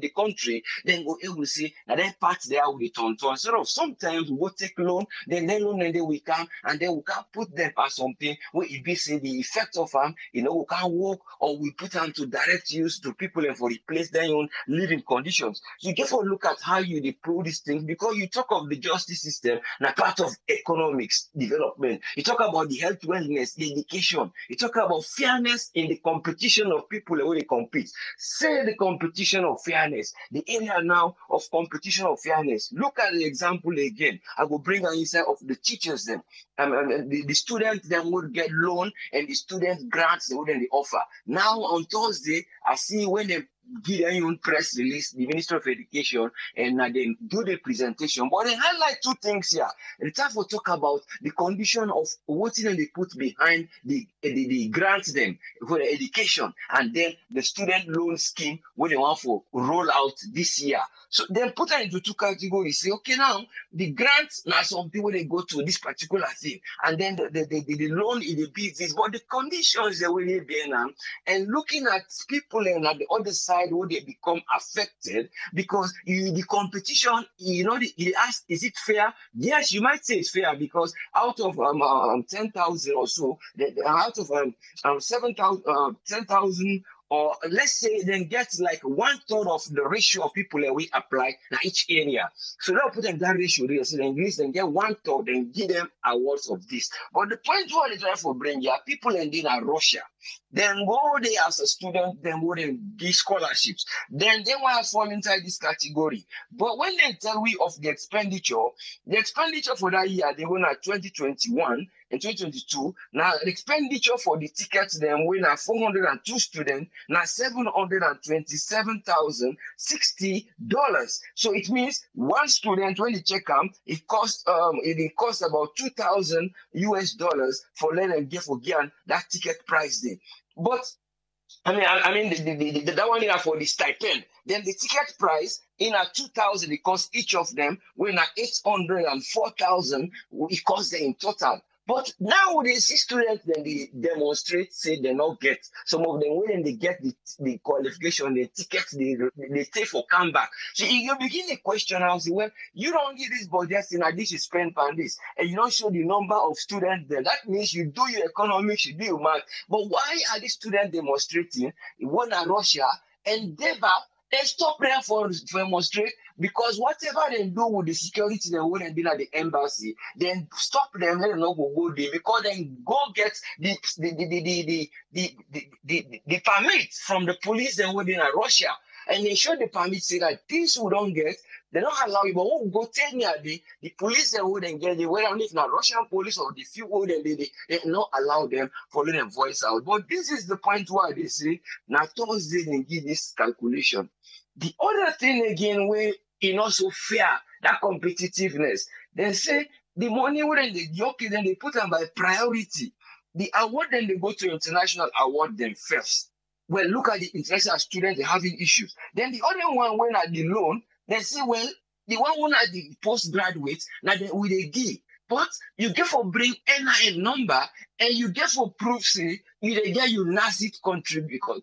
the country, then go able to see that that part there will be turned to. Instead of sometimes we will take loan, then they loan and then we come and then we can put them as something where it be say the effect of them, you know, we can work or we put them to direct use to people and for replace their own living conditions. You get to look at how you deploy these things because you talk of the justice system, now part of economics development. You talk about the health, wellness, the education. You talk about fairness in the competition of people where they compete. Say the competition of fairness, the area now of competition of fairness. Look at the example again. I will bring an insight of the teachers then. The students then would get loan and the students grants they wouldn't offer. Now on Thursday, I see when they give their own press release, the Minister of Education, and then do the presentation. But they highlight two things here. The time for talk about the condition of what they put behind the grants them for the education, and then the student loan scheme where they want for roll out this year. So then put them into two categories. Say, okay, now the grants now some people they go to this particular thing, and then the loan in the business, but the conditions they will be now, and looking at people and at the other side. Where they become affected because the competition, you know, they ask, is it fair? Yes, you might say it's fair because out of 10,000 or so, out of 10,000 or let's say then get like 1/3 of the ratio of people that we apply in each area. So they'll put them that ratio there, so then use them, get 1/3, then give them awards of this. But the point what they try to bring here, people in Russia, then go there as a student, then go there give scholarships. Then they want to fall inside this category. But when they tell we of the expenditure for that year, they went at 2021 and 2022. Now the expenditure for the tickets, then went at 402 students, now $727,060. So it means one student, when you check them, it costs about $2,000 for let them get for again that ticket price there. But I mean that one is for the stipend. Then the ticket price in at 2,000, it costs each of them. When at 804,000, it costs them in total. But nowadays, these students, then they demonstrate, say they not get. Some of them, when they get the qualification, the tickets, they stay for comeback. So you begin to question, I say, well, you don't give this budget, and this is spent on this, and you don't show the number of students there. That means you do your economics, you do your math. But why are these students demonstrating? One in Russia, Endeavor, they stop there for demonstrate, because whatever they do with the security they would have been at the embassy, then stop them, let them not go there, because then go get the permit from the police they would be in Russia. And they show the permit, say that this we don't get, they don't allow you, but we'll go tell me the police they wouldn't get, whether it's not Russian police or the few wouldn't, they not allow them for letting them voice out. But this is the point where they say, now Thomas didn't give this calculation. The other thing again, where in also fair, that competitiveness, they say the money wouldn't they joke, then they put them by priority. The award then they go to international award them first. Well, look at the international students, they're having issues. Then the other one went at the loan, they say, well, the one at the postgraduate, now they will they give. But you get for bring NIN number and you get for proof, say, you they get your NASIT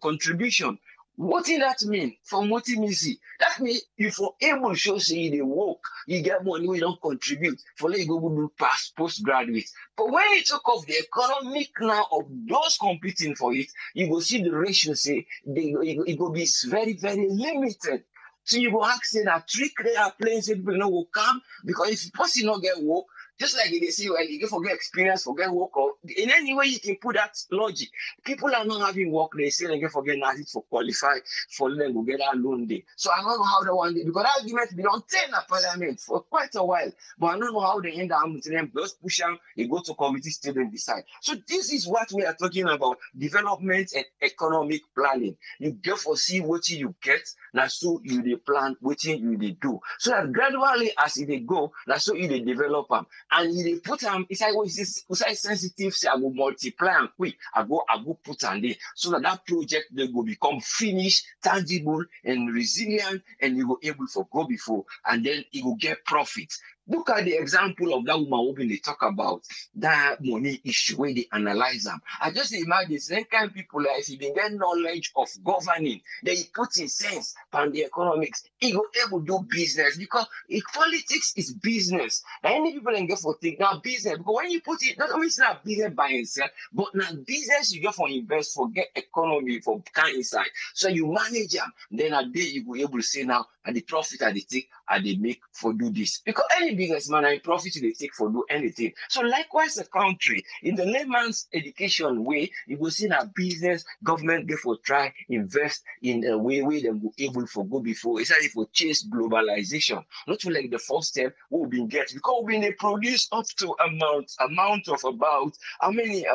contribution. What did that mean? From what you see, that means you for able to show say they work, you get money, we don't contribute. For let you go do past postgraduate. But when you talk of the economic now of those competing for it, you go see the ratio say it will be very, very limited. So you go ask say that trick they are playing, say people no will come, because if person not get work, just like they say, well, you forget experience, forget work, or in any way you can put that logic. People are not having work, they say they can forget nothing for qualify, for them to get that loan day. So I don't know how the one day, because that argument been on 10 at Parliament for quite a while, but I don't know how they end up with them, just push them, they go to committee, still they decide. So this is what we are talking about, development and economic planning. You get for see what you get, now so you they plan what you they do. So that gradually as they go, now so you they develop them. And they put them, it's like, well, it's like sensitive, say, I will multiply and quick, I go put on there. So that that project, they will become finished, tangible, and resilient, and you will able to go before, and then it will get profit. Look at the example of that woman when they talk about that money issue, when they analyze them. I just imagine the same kind of people, like, if you can get knowledge of governing, they put in sense on the economics, it will able to do business, because politics is business. Now, any people can get for things, now business, because when you put it, not only it's not business by itself, but now business you get for invest, for get economy, for kind inside. So you manage them, then a day you will be able to say now, and the profit that they take, and they make for do this. Because any businessman and profit they take for do anything. So likewise, a country, in the layman's education way, you will see that business, government, therefore try invest in a way where they will able for go before. It's like for chase globalization. Not to like the first step we've been get, because we've been produce up to amount of about how many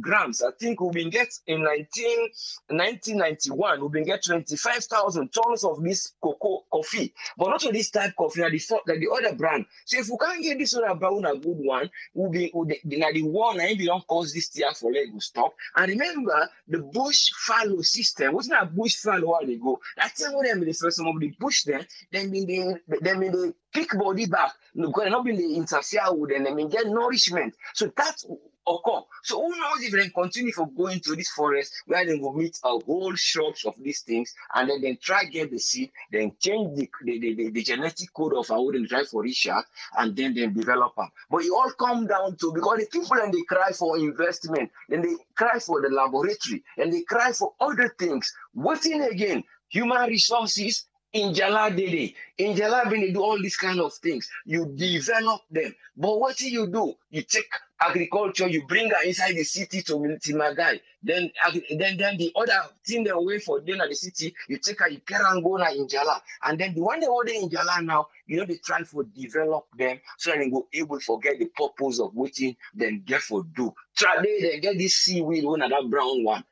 grams. I think we've been get in 1991, we've been get 25,000 tons of this coffee, but not to this type coffee, like the other brand. So if we can't get this other brand, a good one, will be like the one, and if you don't cause this tear for let it will stop. And remember the bush fallow system. Wasn't that bush fallow while they go? That's when they first some of the bush then they pick body back, because they're not being interfere with them, they may get nourishment. So that occur. So who knows if they continue for going to this forest where they will meet a whole shrubs of these things, and then they try get the seed, then change the genetic code of how they try for research, and then they develop them. But it all comes down to, because the people and they cry for investment, then they cry for the laboratory, and they cry for other things. Waiting again, human resources. In Jalabini, they do all these kind of things. You develop them. But what do? You take agriculture, you bring her inside the city to Magai. Then the other thing they wait for dinner the city, you take her, you carry on going in Jala. And then the one they order in Jala now, you know, they try to develop them so that they will able to forget the purpose of waiting, then get for do. Today, they get this seaweed one and that brown one.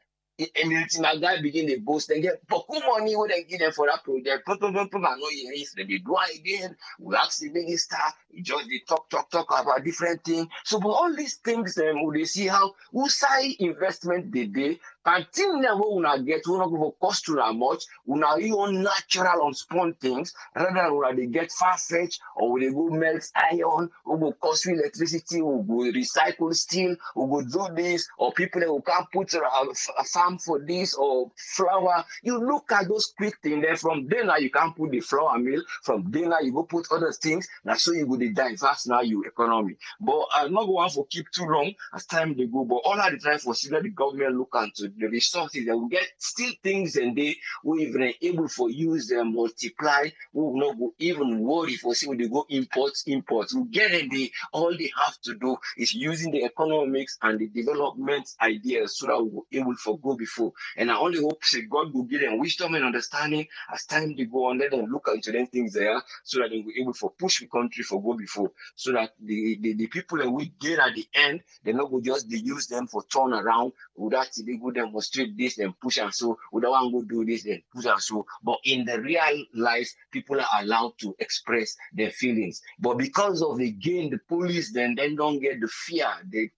And my guy begin to boast, they get poku money when they give them for that project. They do it again. We ask the minister, just they talk about different things. So, for all these things, they see how outside investment they do. And things that we not get, we not go cost too much. We not even natural on spawn things. Rather, we they get far-fetched, or we go melt iron, we go cost electricity, we go recycle steel, we go do this, or people that we can put a farm for this or flour. You look at those quick things. Then from there now you can put the flour mill. From there now you go put other things. Now so you go the diverse now your economy. But I'm not going to keep too long as time they go. But all at the time for see that the government look into the resources that we get still things and they will even able for use them multiply. We will not go even worry for see when they go imports. We get it. They all they have to do is using the economics and the development ideas so that we able for go before. And I only hope say God will give them wisdom and understanding as time they go on. Let them look into them things there so that they will able for push the country for go before. So that the people that we get at the end, they not go just they use them for turn around without they go demonstrate this and push and so. We don't want to do this and push and so. But in the real life, people are allowed to express their feelings. But because of the gain, the police then don't get the fear. They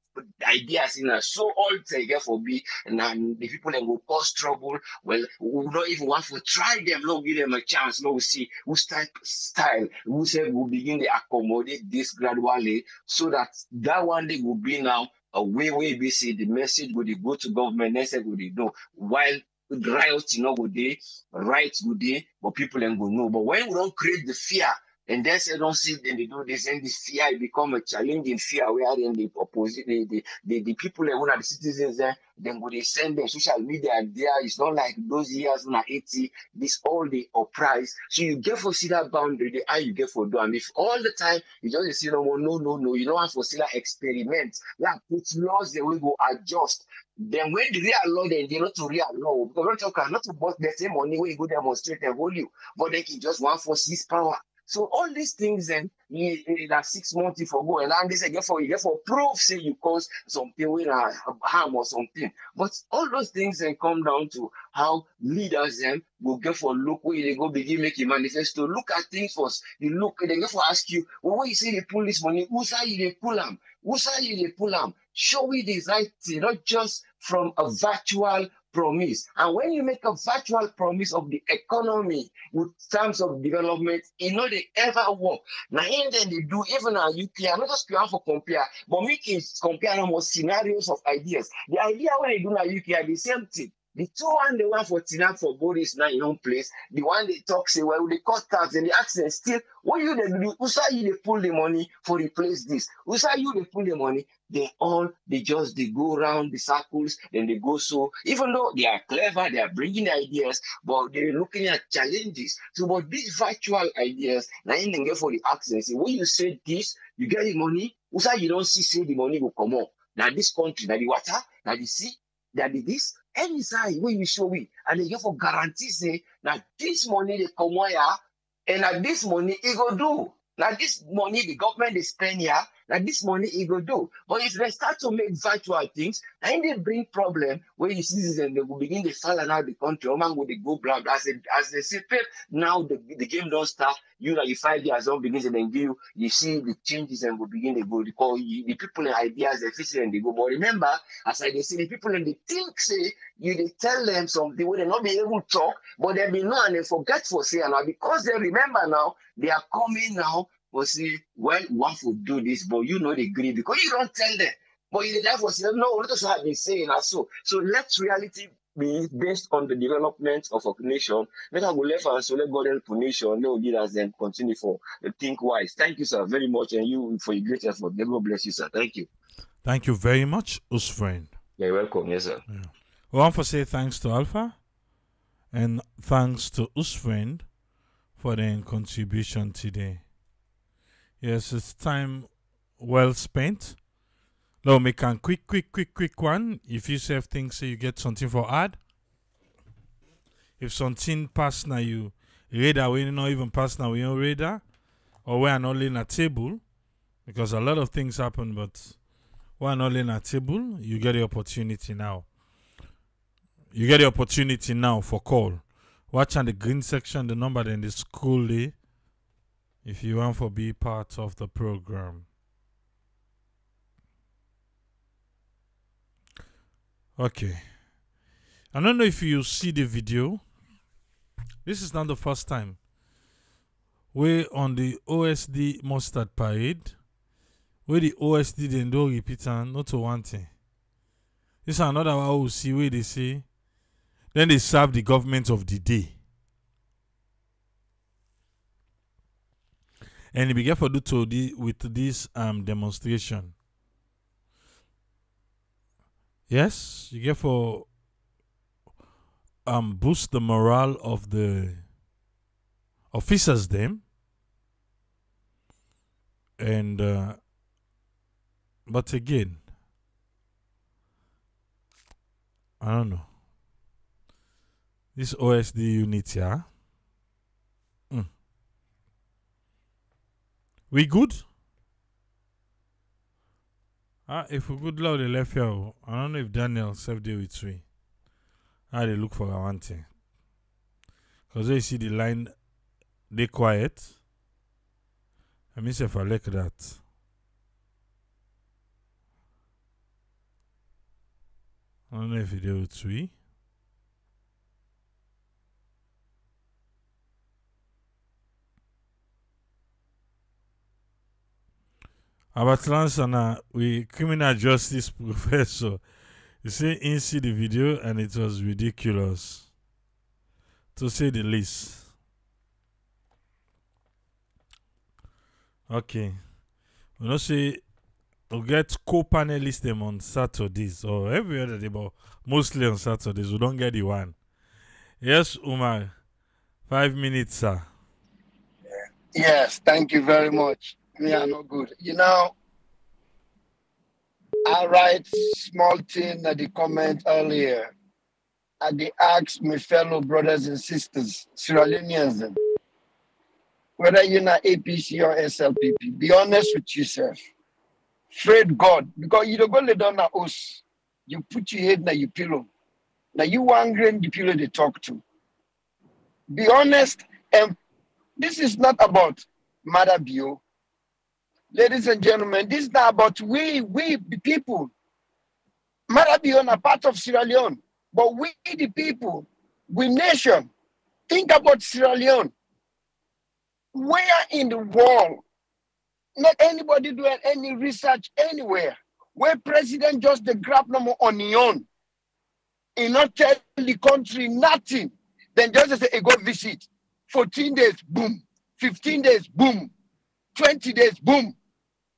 ideas in us so all together for be and the people that will cause trouble. Well, we not even want to try them, not give them a chance. No, we see who style, who said we begin to accommodate this gradually so that one day will be now a way busy. The message would go to government, they said would know while riots you know good day, rights good day, but people then go know. But when we don't create the fear. And then they don't see them, they do this, and this fear it become a challenging fear where then the opposite, the people that are the citizens there, then when they send them social media and there, it's not like those years when 80, this all they oppress. So you get for see that boundary, the eye you get for do. And if all the time you just see no, you don't want to see that experiment. Yeah, put laws they will go adjust. Then when they real law, then they not to real law. Because we're talking not to bust the same money where you go demonstrate and hold you, but they can just want for seize power. So all these things then that 6 months you forgo and then they say you get for proof say you cause something with harm or something. But all those things then come down to how leaders then will get for look where they go begin making manifesto. Look at things first. You look they go for ask you, well, when you say they pull this money, who say you they pull them? Who say you they pull them? Show me the right thing, not just from a virtual promise. And when you make a virtual promise of the economy with terms of development, you know they ever work. Now, in then they do, even in the UK, I'm not just trying to compare, but we can compare almost scenarios of ideas. The idea when they do in the UK are the same thing. The two one they want for Tina for Boris now in one place. The one they talk say, well, they cut tax and the accident still. What you they do? Who say you they pull the money for replace this? Who say you they pull the money? They go around the circles, then they go so. Even though they are clever, they are bringing ideas, but they're looking at challenges. So, but these virtual ideas, now you can get for the accident. So when you say this, you get the money. Who say you don't see the money will come up? Now this country, now the water, now the sea, now the this. Any side where you show it, and they give for guarantee say that this money they come here, and that this money it go do. Now this money the government they spend here, that this money it will do. But if they start to make virtual things, then they bring problem where you citizens, they will begin to fall out the country. Oh man, will they go blind? As they say, now the game don't start. You know, you 5 years old begins and then you see the changes and will begin to go. Because the people and ideas, they fix it and they go. But remember, as I say, the people and they think say, you they tell them something where they not be able to talk, but they be not and they forget for say now because they remember now they are coming now. Well, see, well, one would do this, but you know they agree because you don't tell them. But in the life was no, let us have been saying that so let's reality be based on the development of a nation. Let us go left and so let God help a nation, no leaders then continue for think wise. Thank you, sir, very much, and you for your great effort. God bless you, sir. Thank you. Thank you very much, Usfrain. You're welcome, yes, sir. Yeah. We want to say thanks to Alpha and thanks to Usfrain for their contribution today. Yes, it's time well spent. Now we can quick one. If you save things, say you get something for ad. If something pass now you radar, we not even pass now we on radar, or we are not laying a table, because a lot of things happen. But we are not laying a table. You get the opportunity now. You get the opportunity now for call. Watch on the green section the number then the school day. If you want to be part of the program. Okay. I don't know if you see the video. This is not the first time. We're on the OSD Mustard Parade. Where the OSD then do repeat and not to one thing. This is another one we see where they say. Then they serve the government of the day. And he began for do to with this demonstration. Yes, you get for boost the morale of the officers them. And but again, I don't know. This OSD unit here. We good? If we good loud, they left here. I don't know if Daniel saved there with we. They look for one thing. Because they see the line, they quiet. I mean, if I like that. I don't know if it's there with we. About Lansana, we criminal justice professor. You say in see the video and it was ridiculous. To say the least. Okay. We know say we get co-panelists them on Saturdays or every other day, but mostly on Saturdays. We don't get the one. Yes, Umar. 5 minutes, sir. Yes, thank you very much. Me are no good. You know, I write small thing at the comment earlier. And they asked my fellow brothers and sisters, Sierra Leoneans, whether you're not APC or SLPP, be honest with yourself. Afraid God, because you don't go lay down a house. You put your head in your pillow. Now you wondering the pillow they talk to. Be honest, and this is not about Mother Bio. Ladies and gentlemen, this is not about we the people. Marabion are part of Sierra Leone, but we the people, we nation. Think about Sierra Leone. Where in the world, not anybody doing any research anywhere, where president just the grab number on his own, he not tell the country nothing, then just say, hey, go visit. 14 days, boom. 15 days, boom. 20 days, boom.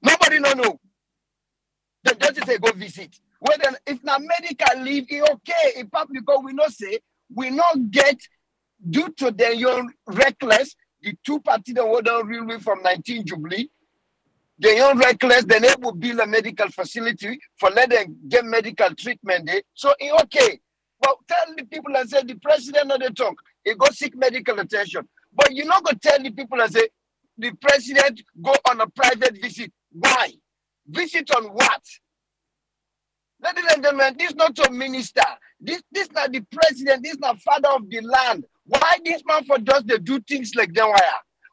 Nobody no know. The judges say go visit. Well then, if na medical leave, it okay. If public go, we not say we not get due to the young reckless. The two parties that were done real way from 19 Jubilee. The young reckless, then they will build a medical facility for let them get medical treatment. There. So it okay. But tell the people and say the president not the talk. He go seek medical attention. But you not go tell the people and say. The president go on a private visit. Why? Visit on what? Ladies and gentlemen, this is not your minister. This not the president. This not father of the land. Why this man for just they do things like them?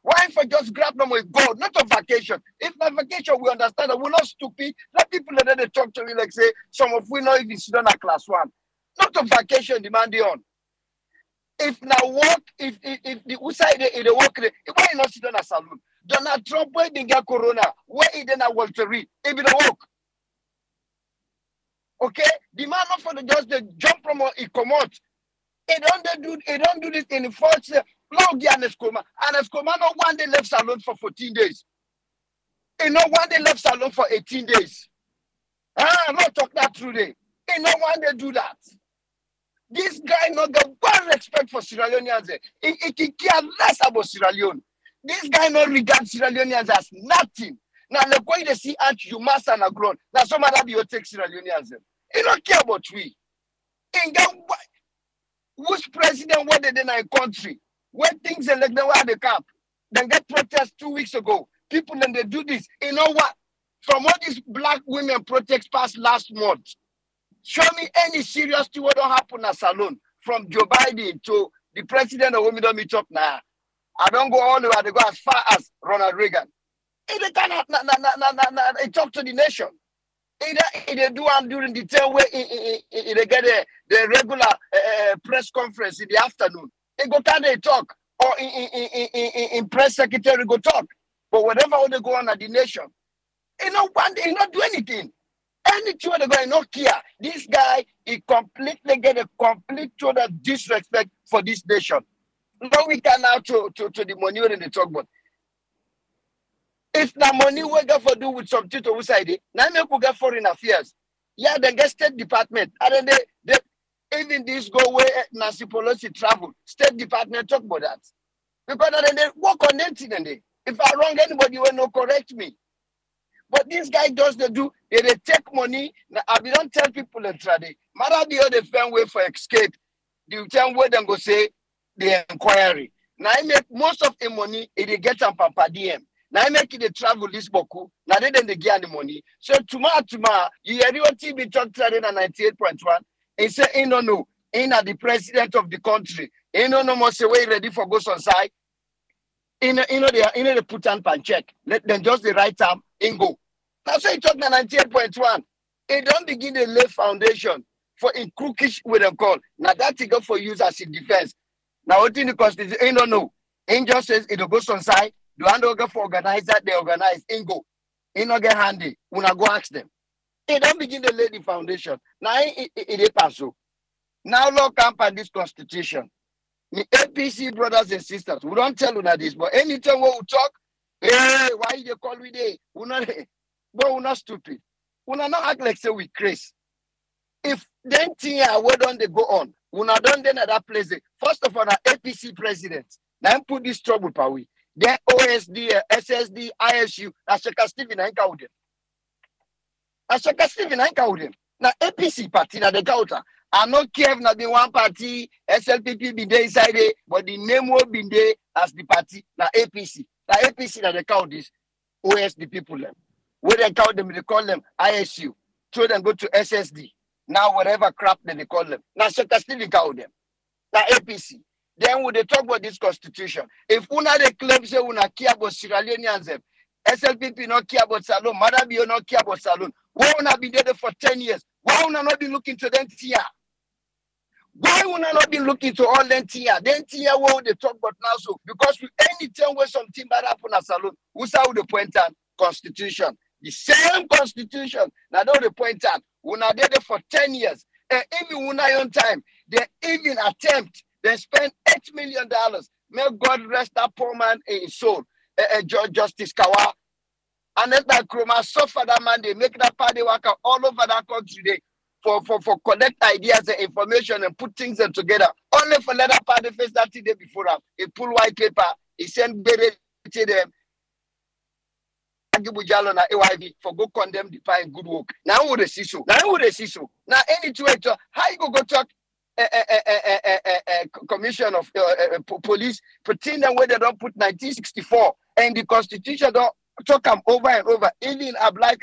Why for just grab them with gold? Not on vacation. If on vacation, we understand that we're not stupid. Let people that they talk to me like say, some of we know if it's done at class 1. Not on vacation, demand the on. If now work, if the outside they work, why not sit down a saloon? Donald Trump, where they get corona, where he then a Walter Reed, if they work. Okay, the man not for the just they jump from he come out. He don't do this in the first log and Escoma. And Escoma not one day left salon for 14 days. He not one day left salon for 18 days. I'm not talking that through day. He not one day do that. This guy not got one respect for Sierra Leoneans. He cares less about Sierra Leone. This guy not regard Sierra Leoneans as nothing. Now look when they see Aunt you master and a grown. Now some other people take Sierra Leoneans. He don't care about we. He got which president went in our country? When things are like that, where they camp, then get protests 2 weeks ago. People then they do this. You know what? From all these black women protests passed last month. Show me any serious thing what don't happen at Salon from Joe Biden to the president of Women Don't Meet Up now. I don't go all the way, I go as far as Ronald Reagan. They talk to the nation. They do and during the time where they get the regular press conference in the afternoon. They go can they talk or in press secretary go talk. But whatever they go on at the nation, they not do anything. Anything they go, not care. This guy, he completely get a complete total disrespect for this nation. Now we can now to the money when they talk about. If the money we get for do with some people who say now make we get foreign affairs. Yeah, they get State Department. And then they even this go where Nancy Pelosi travel. State Department talk about that. Because then they work on anything. If I wrong anybody, will not correct me. But this guy does the do, they take money. Now, I don't tell people in trade. Matter the other friend way for escape. The time where they go say the inquiry. Now I make most of the money they get on Papa DM. Now I make it they travel this boku. Now they then they get the money. So tomorrow, you hear your TV talk trading at 98.1 and say, hey, no, ain't the president of the country. Ain't no more say way ready for go side. They put on pan check. Let them just the right time and go. Now, so you talk about 98.1. It don't begin to lay foundation for in crookish with a call. Now, that you go for use as in defense. Now, what in the constitution, you don't know. In just says it goes on side. Do I go for organizer? They organize. In go. In not get handy. When I go ask them, it don't begin to lay the foundation. Now, it pass. Now, law camp and this constitution. The APC brothers and sisters, we don't tell you this, but anytime we talk, hey, why they call we there? But we're not stupid. We not act like say we crazy. If then thing where don't they go on? We not done then at that place. First of all, the APC president. Now put this trouble for we. Then OSD, SSD, ISU, Ashaka Stephen and Kaudem. Ashaka Stephen and Kaudem. Now APC party na the counter. I don't care if not the one party, SLPP be there inside there, but the name will be there as the party. Now APC. Now APC that they count this OSD people them. When they count them, they call them ISU. So then go to SSD. Now whatever crap that they call them. Now Shaka Stevie count them. Now APC. Then when they talk about this constitution, if una they claim say una care about Sierra Leoneans, SLPP not care about Salon, Madam Bio not care about Salon. Why una be there for 10 years? Why una not be looking to them here? Why would I not be looking to all NTR? The NTR what they talk about now, so because we anytime where something bad happen at Salon, we saw the point at constitution. The same constitution, now they point at we are there for 10 years. And even when I on time, they even attempt, they spend $8 million. May God rest that poor man in his soul. Justice Kawa. And let that Kroma suffer that man, they make that party worker all over that country. They for collect ideas and information and put things together. Only for let that party face that day before him. He pull white paper. He send Bere to them. Agibujalo na AYV for go condemn the pie and good work. Now who they see so? Now any two actor, how you go talk commission of police pretend that where they don't put 1964 and the constitution don't talk them over and over. Even I'm like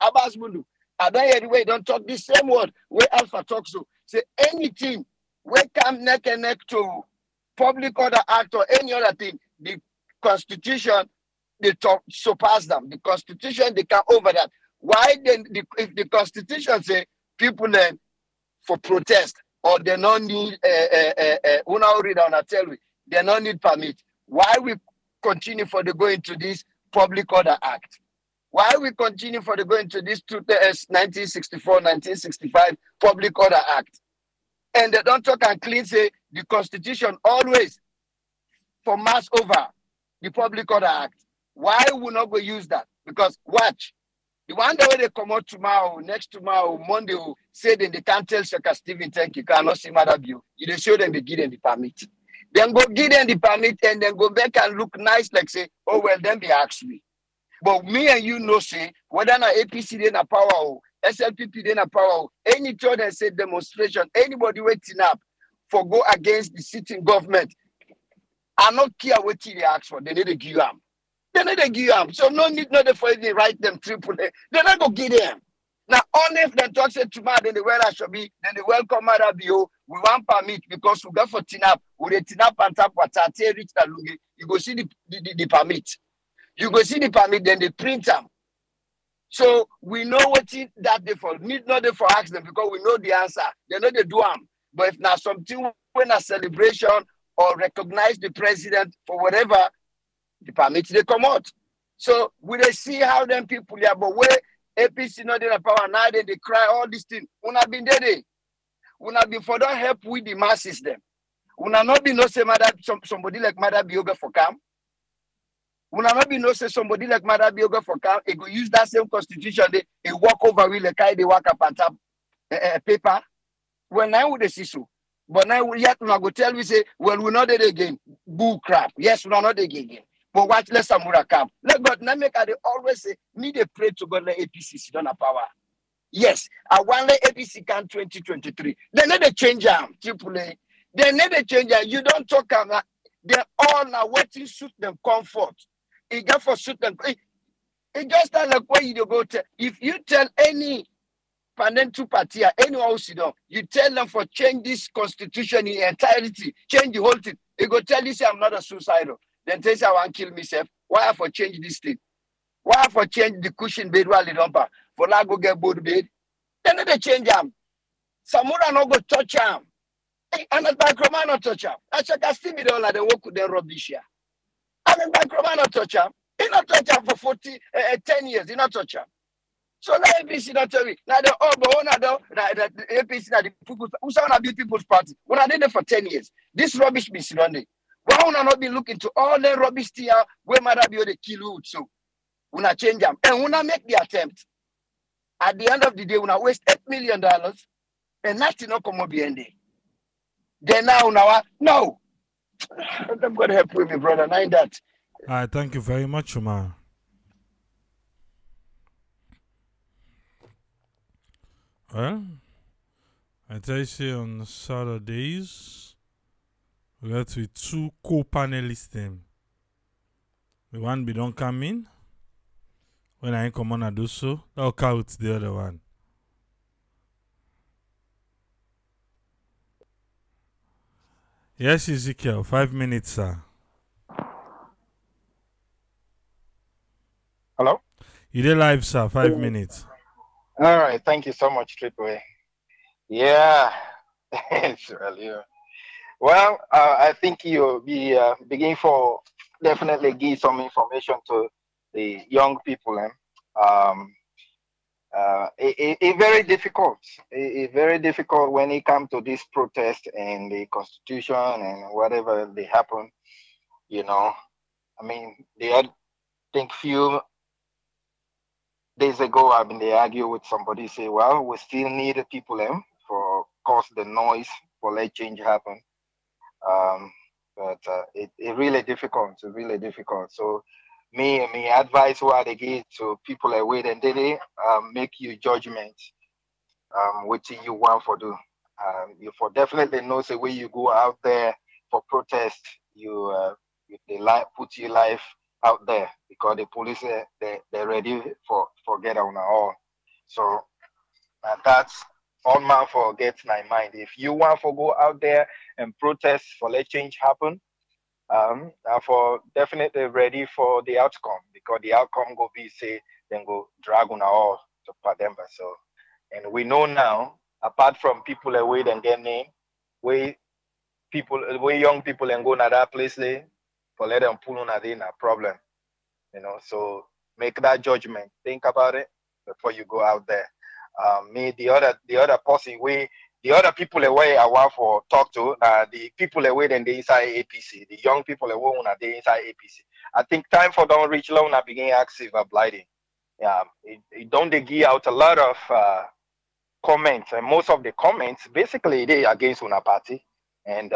Abbas Mulu. I don't hear the way don't talk the same word way Alpha talks to. Say anything we come neck and neck to public order act or any other thing, the Constitution, they talk, surpass them. The Constitution, they come over that. Why then, if the Constitution say people for protest or they don't need, they don't need permit, why we continue for the going to this Public Order Act? Why we continue for the going to this 1964, 1965 Public Order Act? And they don't talk and clean say the Constitution always for mass over the Public Order Act. Why we not go use that? Because watch, the one day they come out tomorrow, next tomorrow, Monday, say then they can't tell Shaka Stephen Tank, you cannot see Madam Bio. You show them they give them the permit. Then go give them the permit and then go back and look nice, like say, oh, well, then they ask me. But me and you know, say, whether an APC then a power or SLPP then a power, any third and say demonstration, anybody waiting up for go against the sitting government, I don't care what they ask for, they need to give them. They need to give them. So no need not for they write them triple A. They're not going to give them. Now, only if they talk say tomorrow, then the well I shall be, then the welcome Madam Bio, we want permit because we go for TINAP, we the TINAP and tap water, reach the lungi, you go see the permit. You go see the permit, then they print them. So we know what it, that they for need not they for ask them because we know the answer. They know they do them. But if now something when a celebration or recognize the president for whatever, the permit they come out. So we they see how them people are, but where APC not in the power now, then they cry all these things. Una been there. Una been for don't help with the masses them. Una not be no say somebody like Madam Bio for come. Una not be no say somebody like Madam Bio for come. They go use that same constitution. They walk over with the guy they walk up and tap paper. Well now would they see so. But now we yet go tell we say, well we're not there again. Bull crap. Yes, we're not there again. But watch less Samura camp. Let God not make they always say, need a pray to God let APC sit on a power. Yes, I want let APC can 2023. They need a change arm, AAA. They need a change arm. You don't talk about they're all now waiting suit them comfort. It got for suit them. It just not like where you go to. If you tell any Panentu party or anyone who sit down, you tell them for change this constitution in entirety, change the whole thing. They go tell you say I'm not a suicidal. Then they say, I want to kill myself. Why for change this thing? Why for change the cushion bed while the dumper? For now go get both bed? Then they change them. Samura no go touch them. And the backroom no touch them. I can see me down like they work with them rubbish here. And the backroom no touch them. He not touch them for 10 years. He not touch them. So now APC not tell me. Now they all but one of the APC now the people who say wanna be people's party. When I did it for 10 years, this rubbish be surrounding. Why would not be looking to all the rubbish here where Madam Bio they kill wood? So we not change them and we not make the attempt. At the end of the day, we not waste $8 million and nothing not come up the end. Then now no. I'm gonna help with me, brother. Nine that. All right, thank you very much, Omar. Well, I tell you on Saturdays. We got with two co-panelists them. The one be don't come in. When I come on I do so, I'll count the other one. Yes, Ezekiel, 5 minutes, sir. Hello? You did live, sir, 5 minutes. All right, thank you so much, Triple. Yeah, it's really. Well, I think you'll be beginning for definitely give some information to the young people. It's very difficult. It's very difficult when it comes to this protest and the constitution and whatever they happen. You know, I mean, they had, I think few days ago, I mean, they argue with somebody say, well, we still need the people for cause the noise for let change happen. But it really difficult. It's really difficult. So me advice what I give to people away and they make your judgment what you want for do. You for definitely know the way you go out there for protest. You put your life out there, because the police, they're ready for get on all. So that's all man forgets my mind. If you want to go out there and protest for let change happen, for definitely ready for the outcome, because the outcome go be say then go drag on all to Pademba. So, and we know now, apart from people away then get name, we young people and go to that place there, for let them pull on in a problem, you know. So make that judgment. Think about it before you go out there. Me, the other posse, the other people away I want for talk to, the people away then they inside APC, the young people away when they inside APC. I think time for don't reach low and begin active blighting. Yeah, it don't they give out a lot of comments, and most of the comments basically they against Una party, and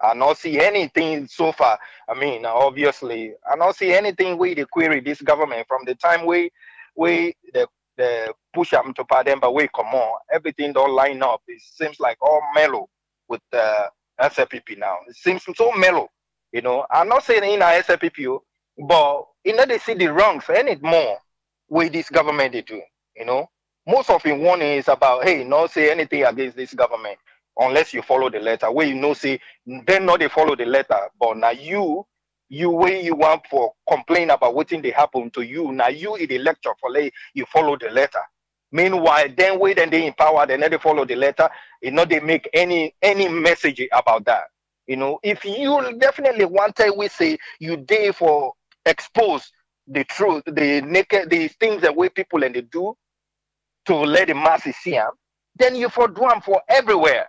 I not see anything so far. I mean, obviously, I not see anything we the query this government from the time we push them to Pademba. We come on, everything don't line up. It seems like all mellow with the SLPP now. It seems so mellow, you know. I'm not saying in our SLPP, but you know they see the wrongs anymore with this government they do, you know. Most of the warning is about hey, not say anything against this government. Unless you follow the letter, where you know say then not they follow the letter, but now you way you want for complain about what thing they happen to you. Now you in the lecture for lay you follow the letter. Meanwhile, then wait and they in power, then they follow the letter. You know they make any message about that. You know, if you definitely want to we say you dare for expose the truth, the naked the things that way people and they do to let the masses see them, then you for do them for everywhere.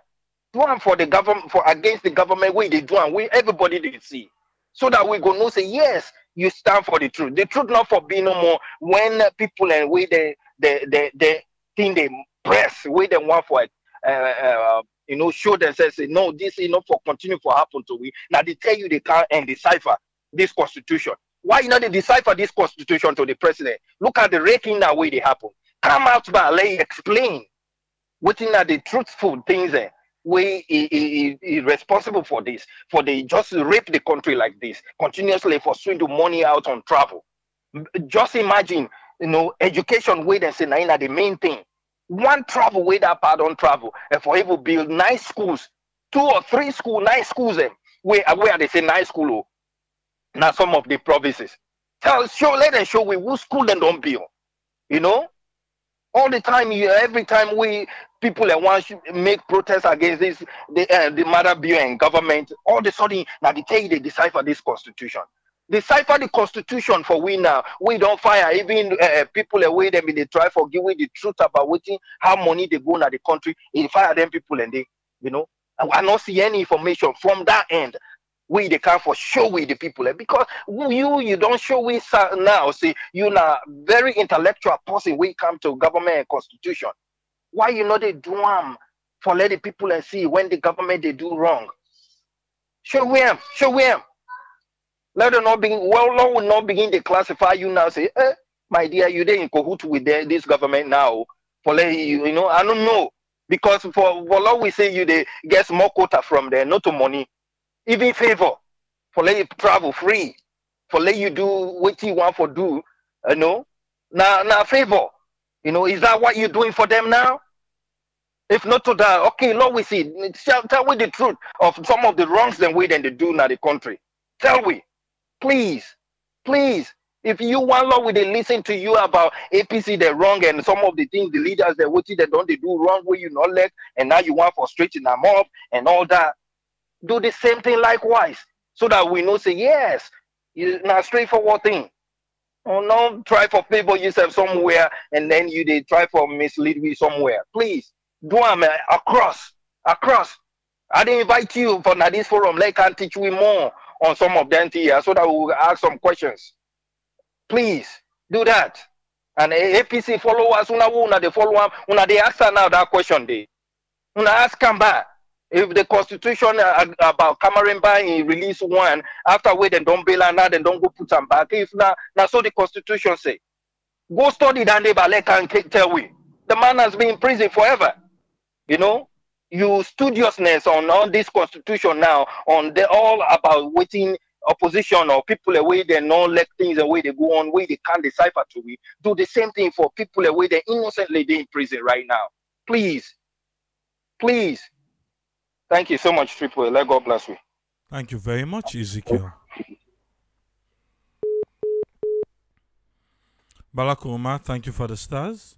Do them for the government, for against the government. We they do them. We everybody they see, so that we go no say yes. You stand for the truth. The truth not for be no more. When people and we they think they press, we they want for it. You know, show themselves say no. This is not for continue for happen to we. Now they tell you they can't and decipher this constitution. Why you not they decipher this constitution to the president? Look at the raking that way they happen. Come out by lay explain. Within that the truthful things there. We is responsible for this, for they just rape the country like this continuously, for swindle money out on travel. Just imagine, you know, education way they say na the main thing. One travel way that pardon travel, and for even build 9 schools, 2 or 3 schools, 9 schools them. Where they say 9 school? Now some of the provinces. Let them show we who school them don't build. You know, all the time, every time we. People that want to make protests against this, the mother bill and government, all of a sudden, now they tell you they decipher this constitution. Decipher the constitution for we now. We don't fire even people away them in the try for giving the truth about waiting, how money they go now the country, they fire them people and they, you know, I don't see any information from that end. We they can for show we the people because you don't show we now. See, you're a very intellectual person. We come to government and constitution. Why you know they do them for let the people and see when the government they do wrong? Show them. Let them not begin. Well, Lord will not begin to classify you now. Say, my dear, you they in cahoot with this government now. For let you know, I don't know because for Lord we say you they get more quota from there, not to money, even favor. For let you travel free. For let you do what you want for do. No, now favor. You know, is that what you're doing for them now? If not to that, okay, Lord, we see. Tell we the truth of some of the wrongs that we then they do now the country. Tell we, please. If you want Lord, we they listen to you about APC they're wrong and some of the things the leaders that what they don't they do wrong where you not elect and now you want for straightening them up and all that. Do the same thing likewise, so that we know say yes, it's not straightforward thing. Oh, no, try for favor yourself somewhere and then you they try for mislead me somewhere. Please do them across. I didn't invite you for this forum. They can teach we more on some of them here so that we will ask some questions. Please do that. And APC followers, they follow them, they ask now that question they ask them back. If the constitution about Kamarimba in release 1, after we then don't bail and now then don't go put them back. If now so the constitution say, go study Dande Balek and tell we. The man has been in prison forever. You know, you studiousness on this constitution now, on the all about waiting opposition or people away they don't let things away they go on way they can't decipher to it. Do the same thing for people away they innocently they're in prison right now. Please, please. Thank you so much, Triple A. Let God bless you. Thank you very much, Ezekiel. Balakuma, thank you for the stars.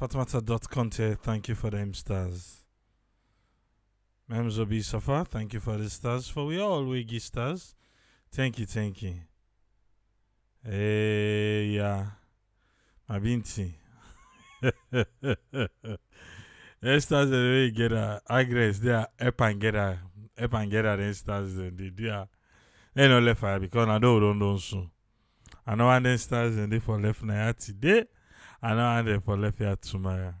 Fatmata.conte, thank you for them stars. Memzobi Safa, thank you for the stars. For we all we give stars. Thank you, thank you. Hey, yeah. Mabinti. Stars they get a aggress. They are up and get a then stars they are. They no left fire because I don't so. I know and then stars and they for left now today. I know and they for left here tomorrow.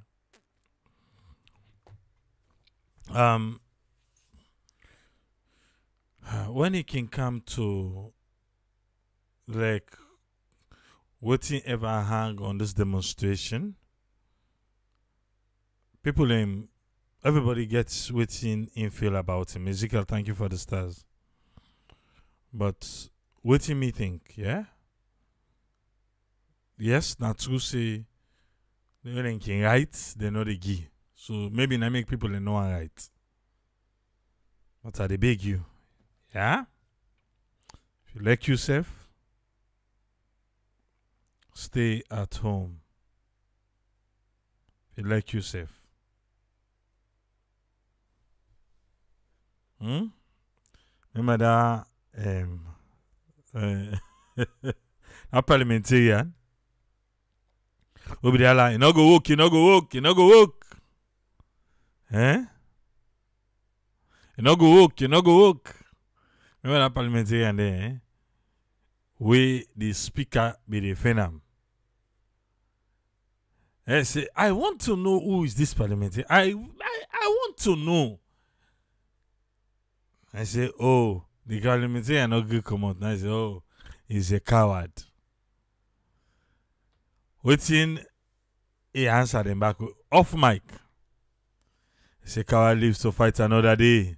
When it can come to like waiting ever hang on this demonstration, people in everybody gets waiting in feel about him. Ezekiel, thank you for the stars. But waiting me think, yeah. Yes, not to say they can write, they know the gi. So maybe I make people in no one right. But I beg you. Yeah? If you like yourself, stay at home. If you like yourself. Hmm? Remember that a parliamentarian. We'll be there like, you no go walk. Eh? You no go walk. Remember that parliamentarian there, eh? Where the speaker be the phenom. Eh, say, I want to know who is this parliamentarian. I want to know. I say, oh, the parliamentarian not good come out. I say, oh, he's a coward. Waiting, he answered them back off mic. He said, coward lives to fight another day.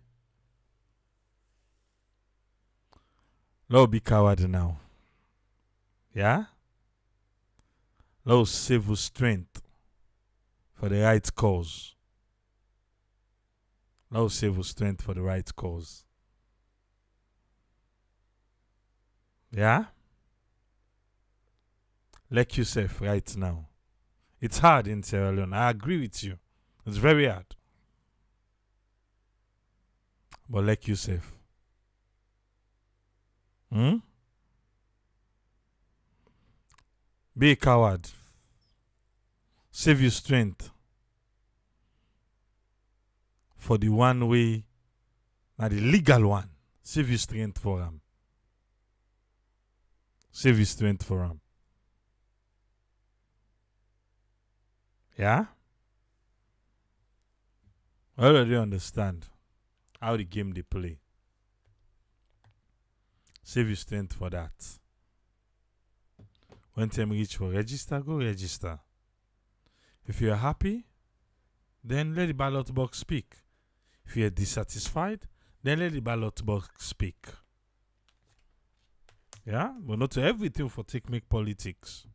Lord, be coward now. Yeah? Lord, save us strength for the right cause. Lord, save us strength for the right cause. Yeah? Like yourself right now. It's hard in Sierra Leone. I agree with you. It's very hard. But like yourself. Hmm? Be a coward. Save your strength for the one way, not the legal one. Save your strength for him. Save your strength for him. Yeah? I already understand how the game they play. Save your strength for that. When time reach for register, go register. If you are happy, then let the ballot box speak. If you are dissatisfied, then let the ballot box speak. Yeah? But not to everything for take make politics.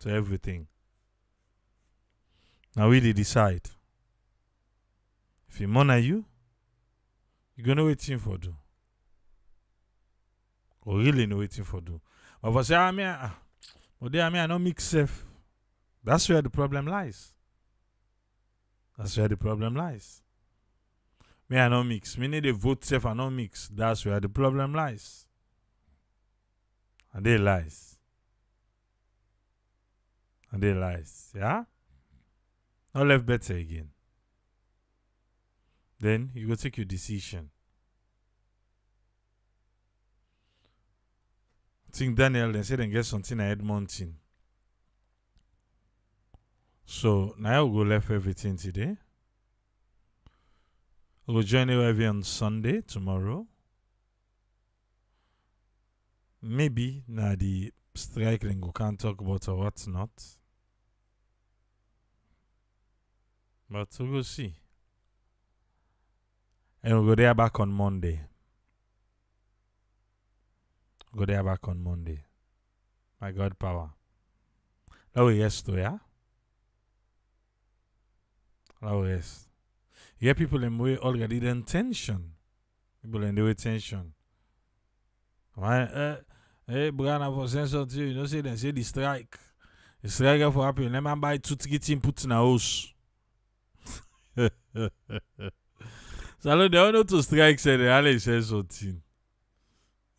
To everything. Now we really decide. If you money you're gonna waiting for do. Or really no waiting for do. But for say I no mix safe. That's where the problem lies. That's where the problem lies. Me I no mix. Me need to vote safe and no mix. That's where the problem lies. And they lies. And they lies. Yeah? Now left better again. Then you go take your decision. I think Daniel then said and get something ahead mountain. So now we'll go left everything today. We'll join you every on Sunday tomorrow. Maybe now the strike and we can't talk about or what's not. But we'll see. And we'll go there back on Monday. Go there back on Monday. My God power. Now we rest though, yeah? Now we rest. You hear people in way already in tension. People in the way tension. Why? Hey, Brian, I'm for sensor to you. You know, say they say the strike. The strike for happen. Let me buy 2 tickets put in a house. So they all know to strike, say they all say something.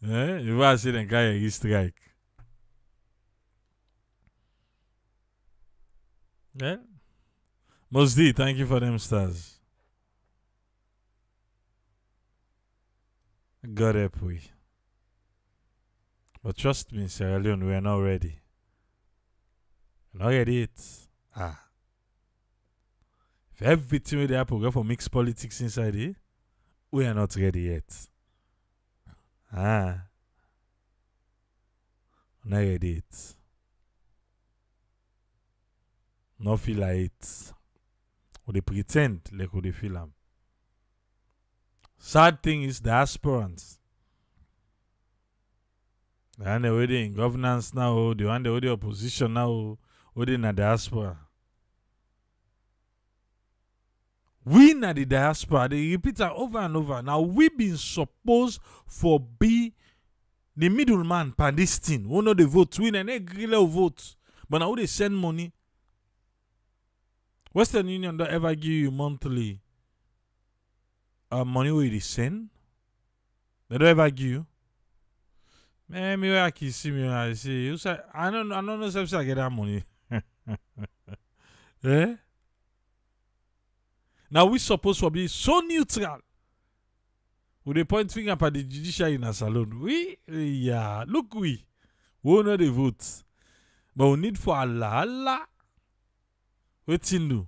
Eh? You want to say the guy is strike. Eh? Mosdi, thank you for them stars. God help we. But trust me, Sierra Leone, we are not ready. We're not ready yet. Ah. If everything with the program for mixed politics inside it, we are not ready yet. Ah. We're not ready yet. No feel like it. Or they pretend like they feel them. Sad thing is the aspirants. The one they're already in governance now, the one they're already opposition now, already in the diaspora. We in the diaspora, they repeat that over and over. Now we've been supposed for be the middleman for this thing. We know the vote, we know the vote. But now they send money. Western Union don't ever give you monthly money where they send. They don't ever give you. Man, I can see me. I see you. I don't know if I get that money. Eh? Now we supposed to be so neutral. With the point finger at the judiciary in a salon. We, yeah, look we know the votes, but we need for Allah. What thing do?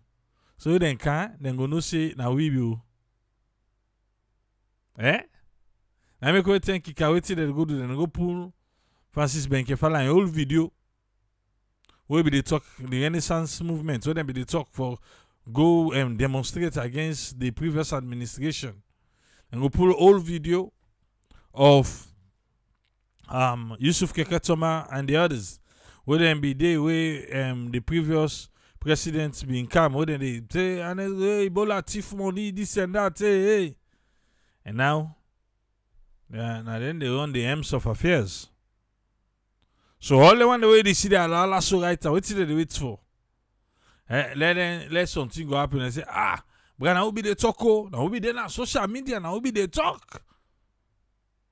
So then can then go no say na we be. Eh? I make we think he can wait till they go do then go pull Francis Benkefala in whole video. Where be they talk the Renaissance movement? So then be they talk for go and demonstrate against the previous administration. And go pull whole video of Yusuf Kekatoma and the others. Where then be they where the previous presidents being calm, wouldn't they say, and Ebola thief money, this and that, hey. And now, then they run the arms of affairs. So all they want the way they see that Allah so right, what did they wait for? Let something go happen and say, ah, but now will be the talk, now will be the social media, now will be the talk.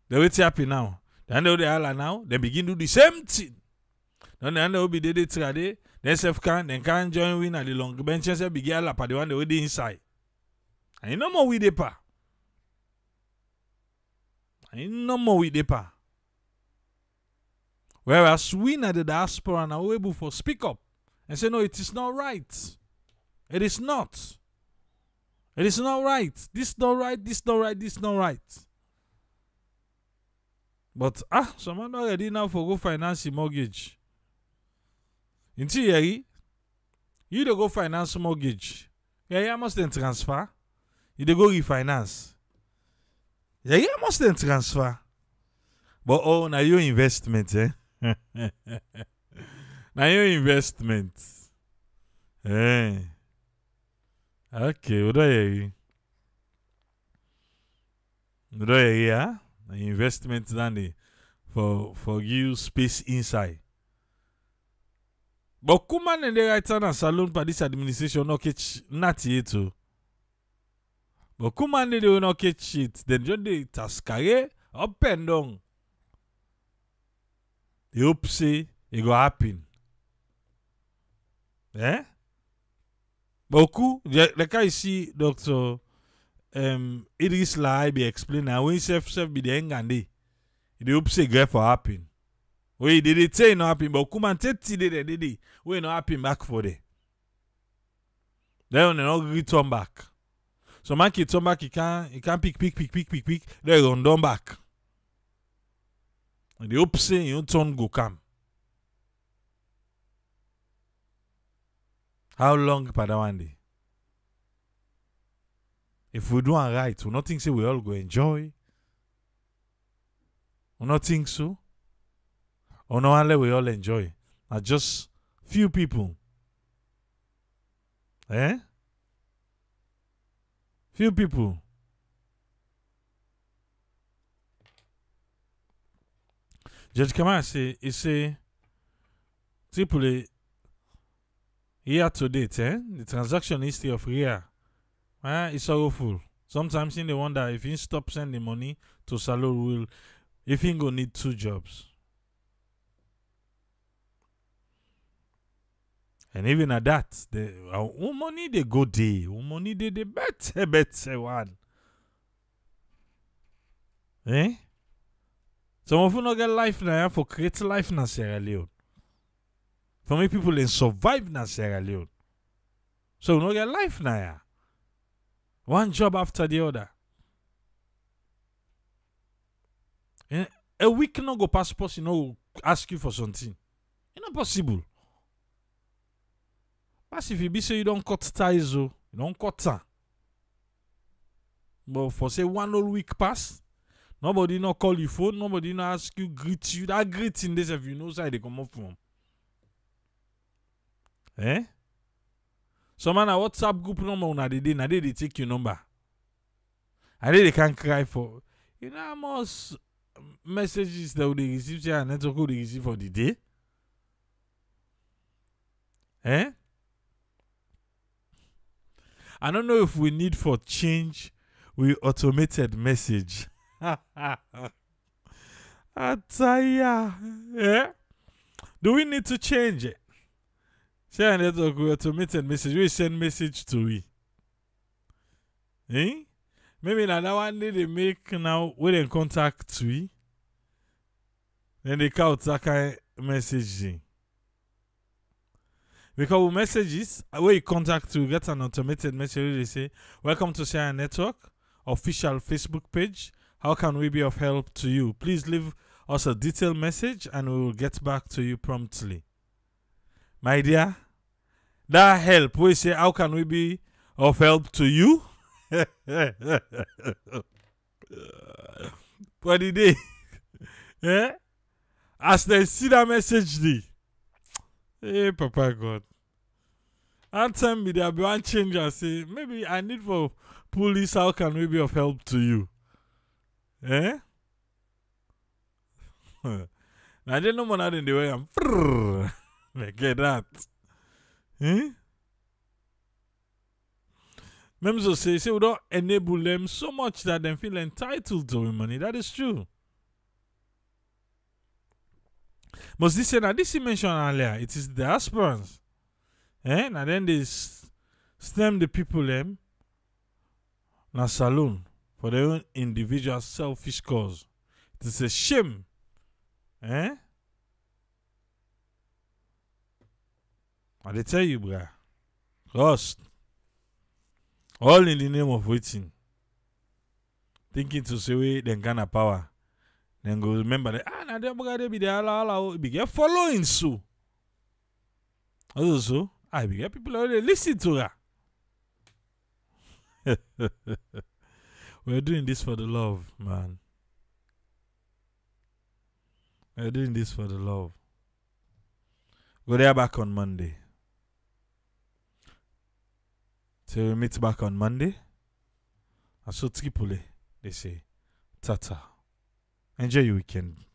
They wait to happen now. Then they Allah now, they begin to do the same thing. Then they will be the trade. Then self can then can't join win at the long benches and be girl up at the one they the inside. And no more with the pa. And no more with the pa. Whereas we at the diaspora and are able for speak up and say, no, it is not right. It is not. It is not right. This not right, this not right, this not right. But someone already now for go finance the mortgage. In theory, you dey go finance mortgage. You must then transfer. You dey go refinance. You must then transfer. But oh, na your investment, eh? Na your investment. Eh. Okay, we do yeri, yeah? Na investment dandy for you space inside. But Kuman and the right hand and saloon for this administration no catch not yet too. But Kuman and they will not catch it. Then just the taskare up and down. They hope say it go happen. Eh? But Ku, like I see Dr. Idris Lai be explaining when self be the engande. They hope say great for happen. We did it say no happen, but come and take today did it. We no happen back for there. Then they no return back. So man can turn back, he can pick. Then run down back. And the hope say you turn go come. How long Padawandi? If we do it right, we not think so we all go enjoy. We not think so. On our land, we all enjoy. Not just few people. Eh? Few people. Judge Kamasi, he say, Tripoli, year to date, eh? The transaction history of RIA is sorrowful. Sometimes in the wonder if he stop sending money to Salo will, if he go need 2 jobs. And even at that, the money they go day, money they better one. Eh? Some of you not get life now for create life in Sierra Leone. For many people they survive in Sierra Leone. So we not get life now. One job after the other. And a week no go passport, you know, ask you for something. It's not possible. But if you be say you don't cut ties, you don't cut time. But for say 1 whole week pass, nobody no call you phone, nobody no ask you, greet you. That greeting this if you know side they come up from. Eh? So man, a WhatsApp group number on the day, now they take your number. And then they can't cry for, you know, most messages that they receive, Sierra Network they receive for the day. Eh? I don't know if we need for change with automated message. Ataya. Eh? Do we need to change it? Sierra Network with automated message. We send message to we. Eh? Maybe now that one day they make now we then contact we. Then they count that kind of message. Because with messages, when you contact to get an automated message, they say, welcome to Sierra Network, official Facebook page. How can we be of help to you? Please leave us a detailed message and we will get back to you promptly. My dear, that help, we say, how can we be of help to you? But the day, eh? As they see that message, they hey, Papa God. And tell me there'll be one change and say, maybe I need for police, how can we be of help to you? Eh? Now they no more in the way I'm get that. Eh? Memzo say we don't enable them so much that they feel entitled to money. That is true. But this that this he mentioned earlier, it is the aspirants. Eh? And then they stem the people in a saloon for their own individual selfish cause. It is a shame. Eh? And they tell you, bruh, lost. All in the name of waiting. Thinking to say we then Ghana power. Then go remember that na dem buga dey be dey all be get following so. Also so, I be get people already listen to her. We're doing this for the love, man. We're doing this for the love. Go there back on Monday. Till we meet back on Monday. And so Tripoli, they say, Tata. Enjoy your weekend.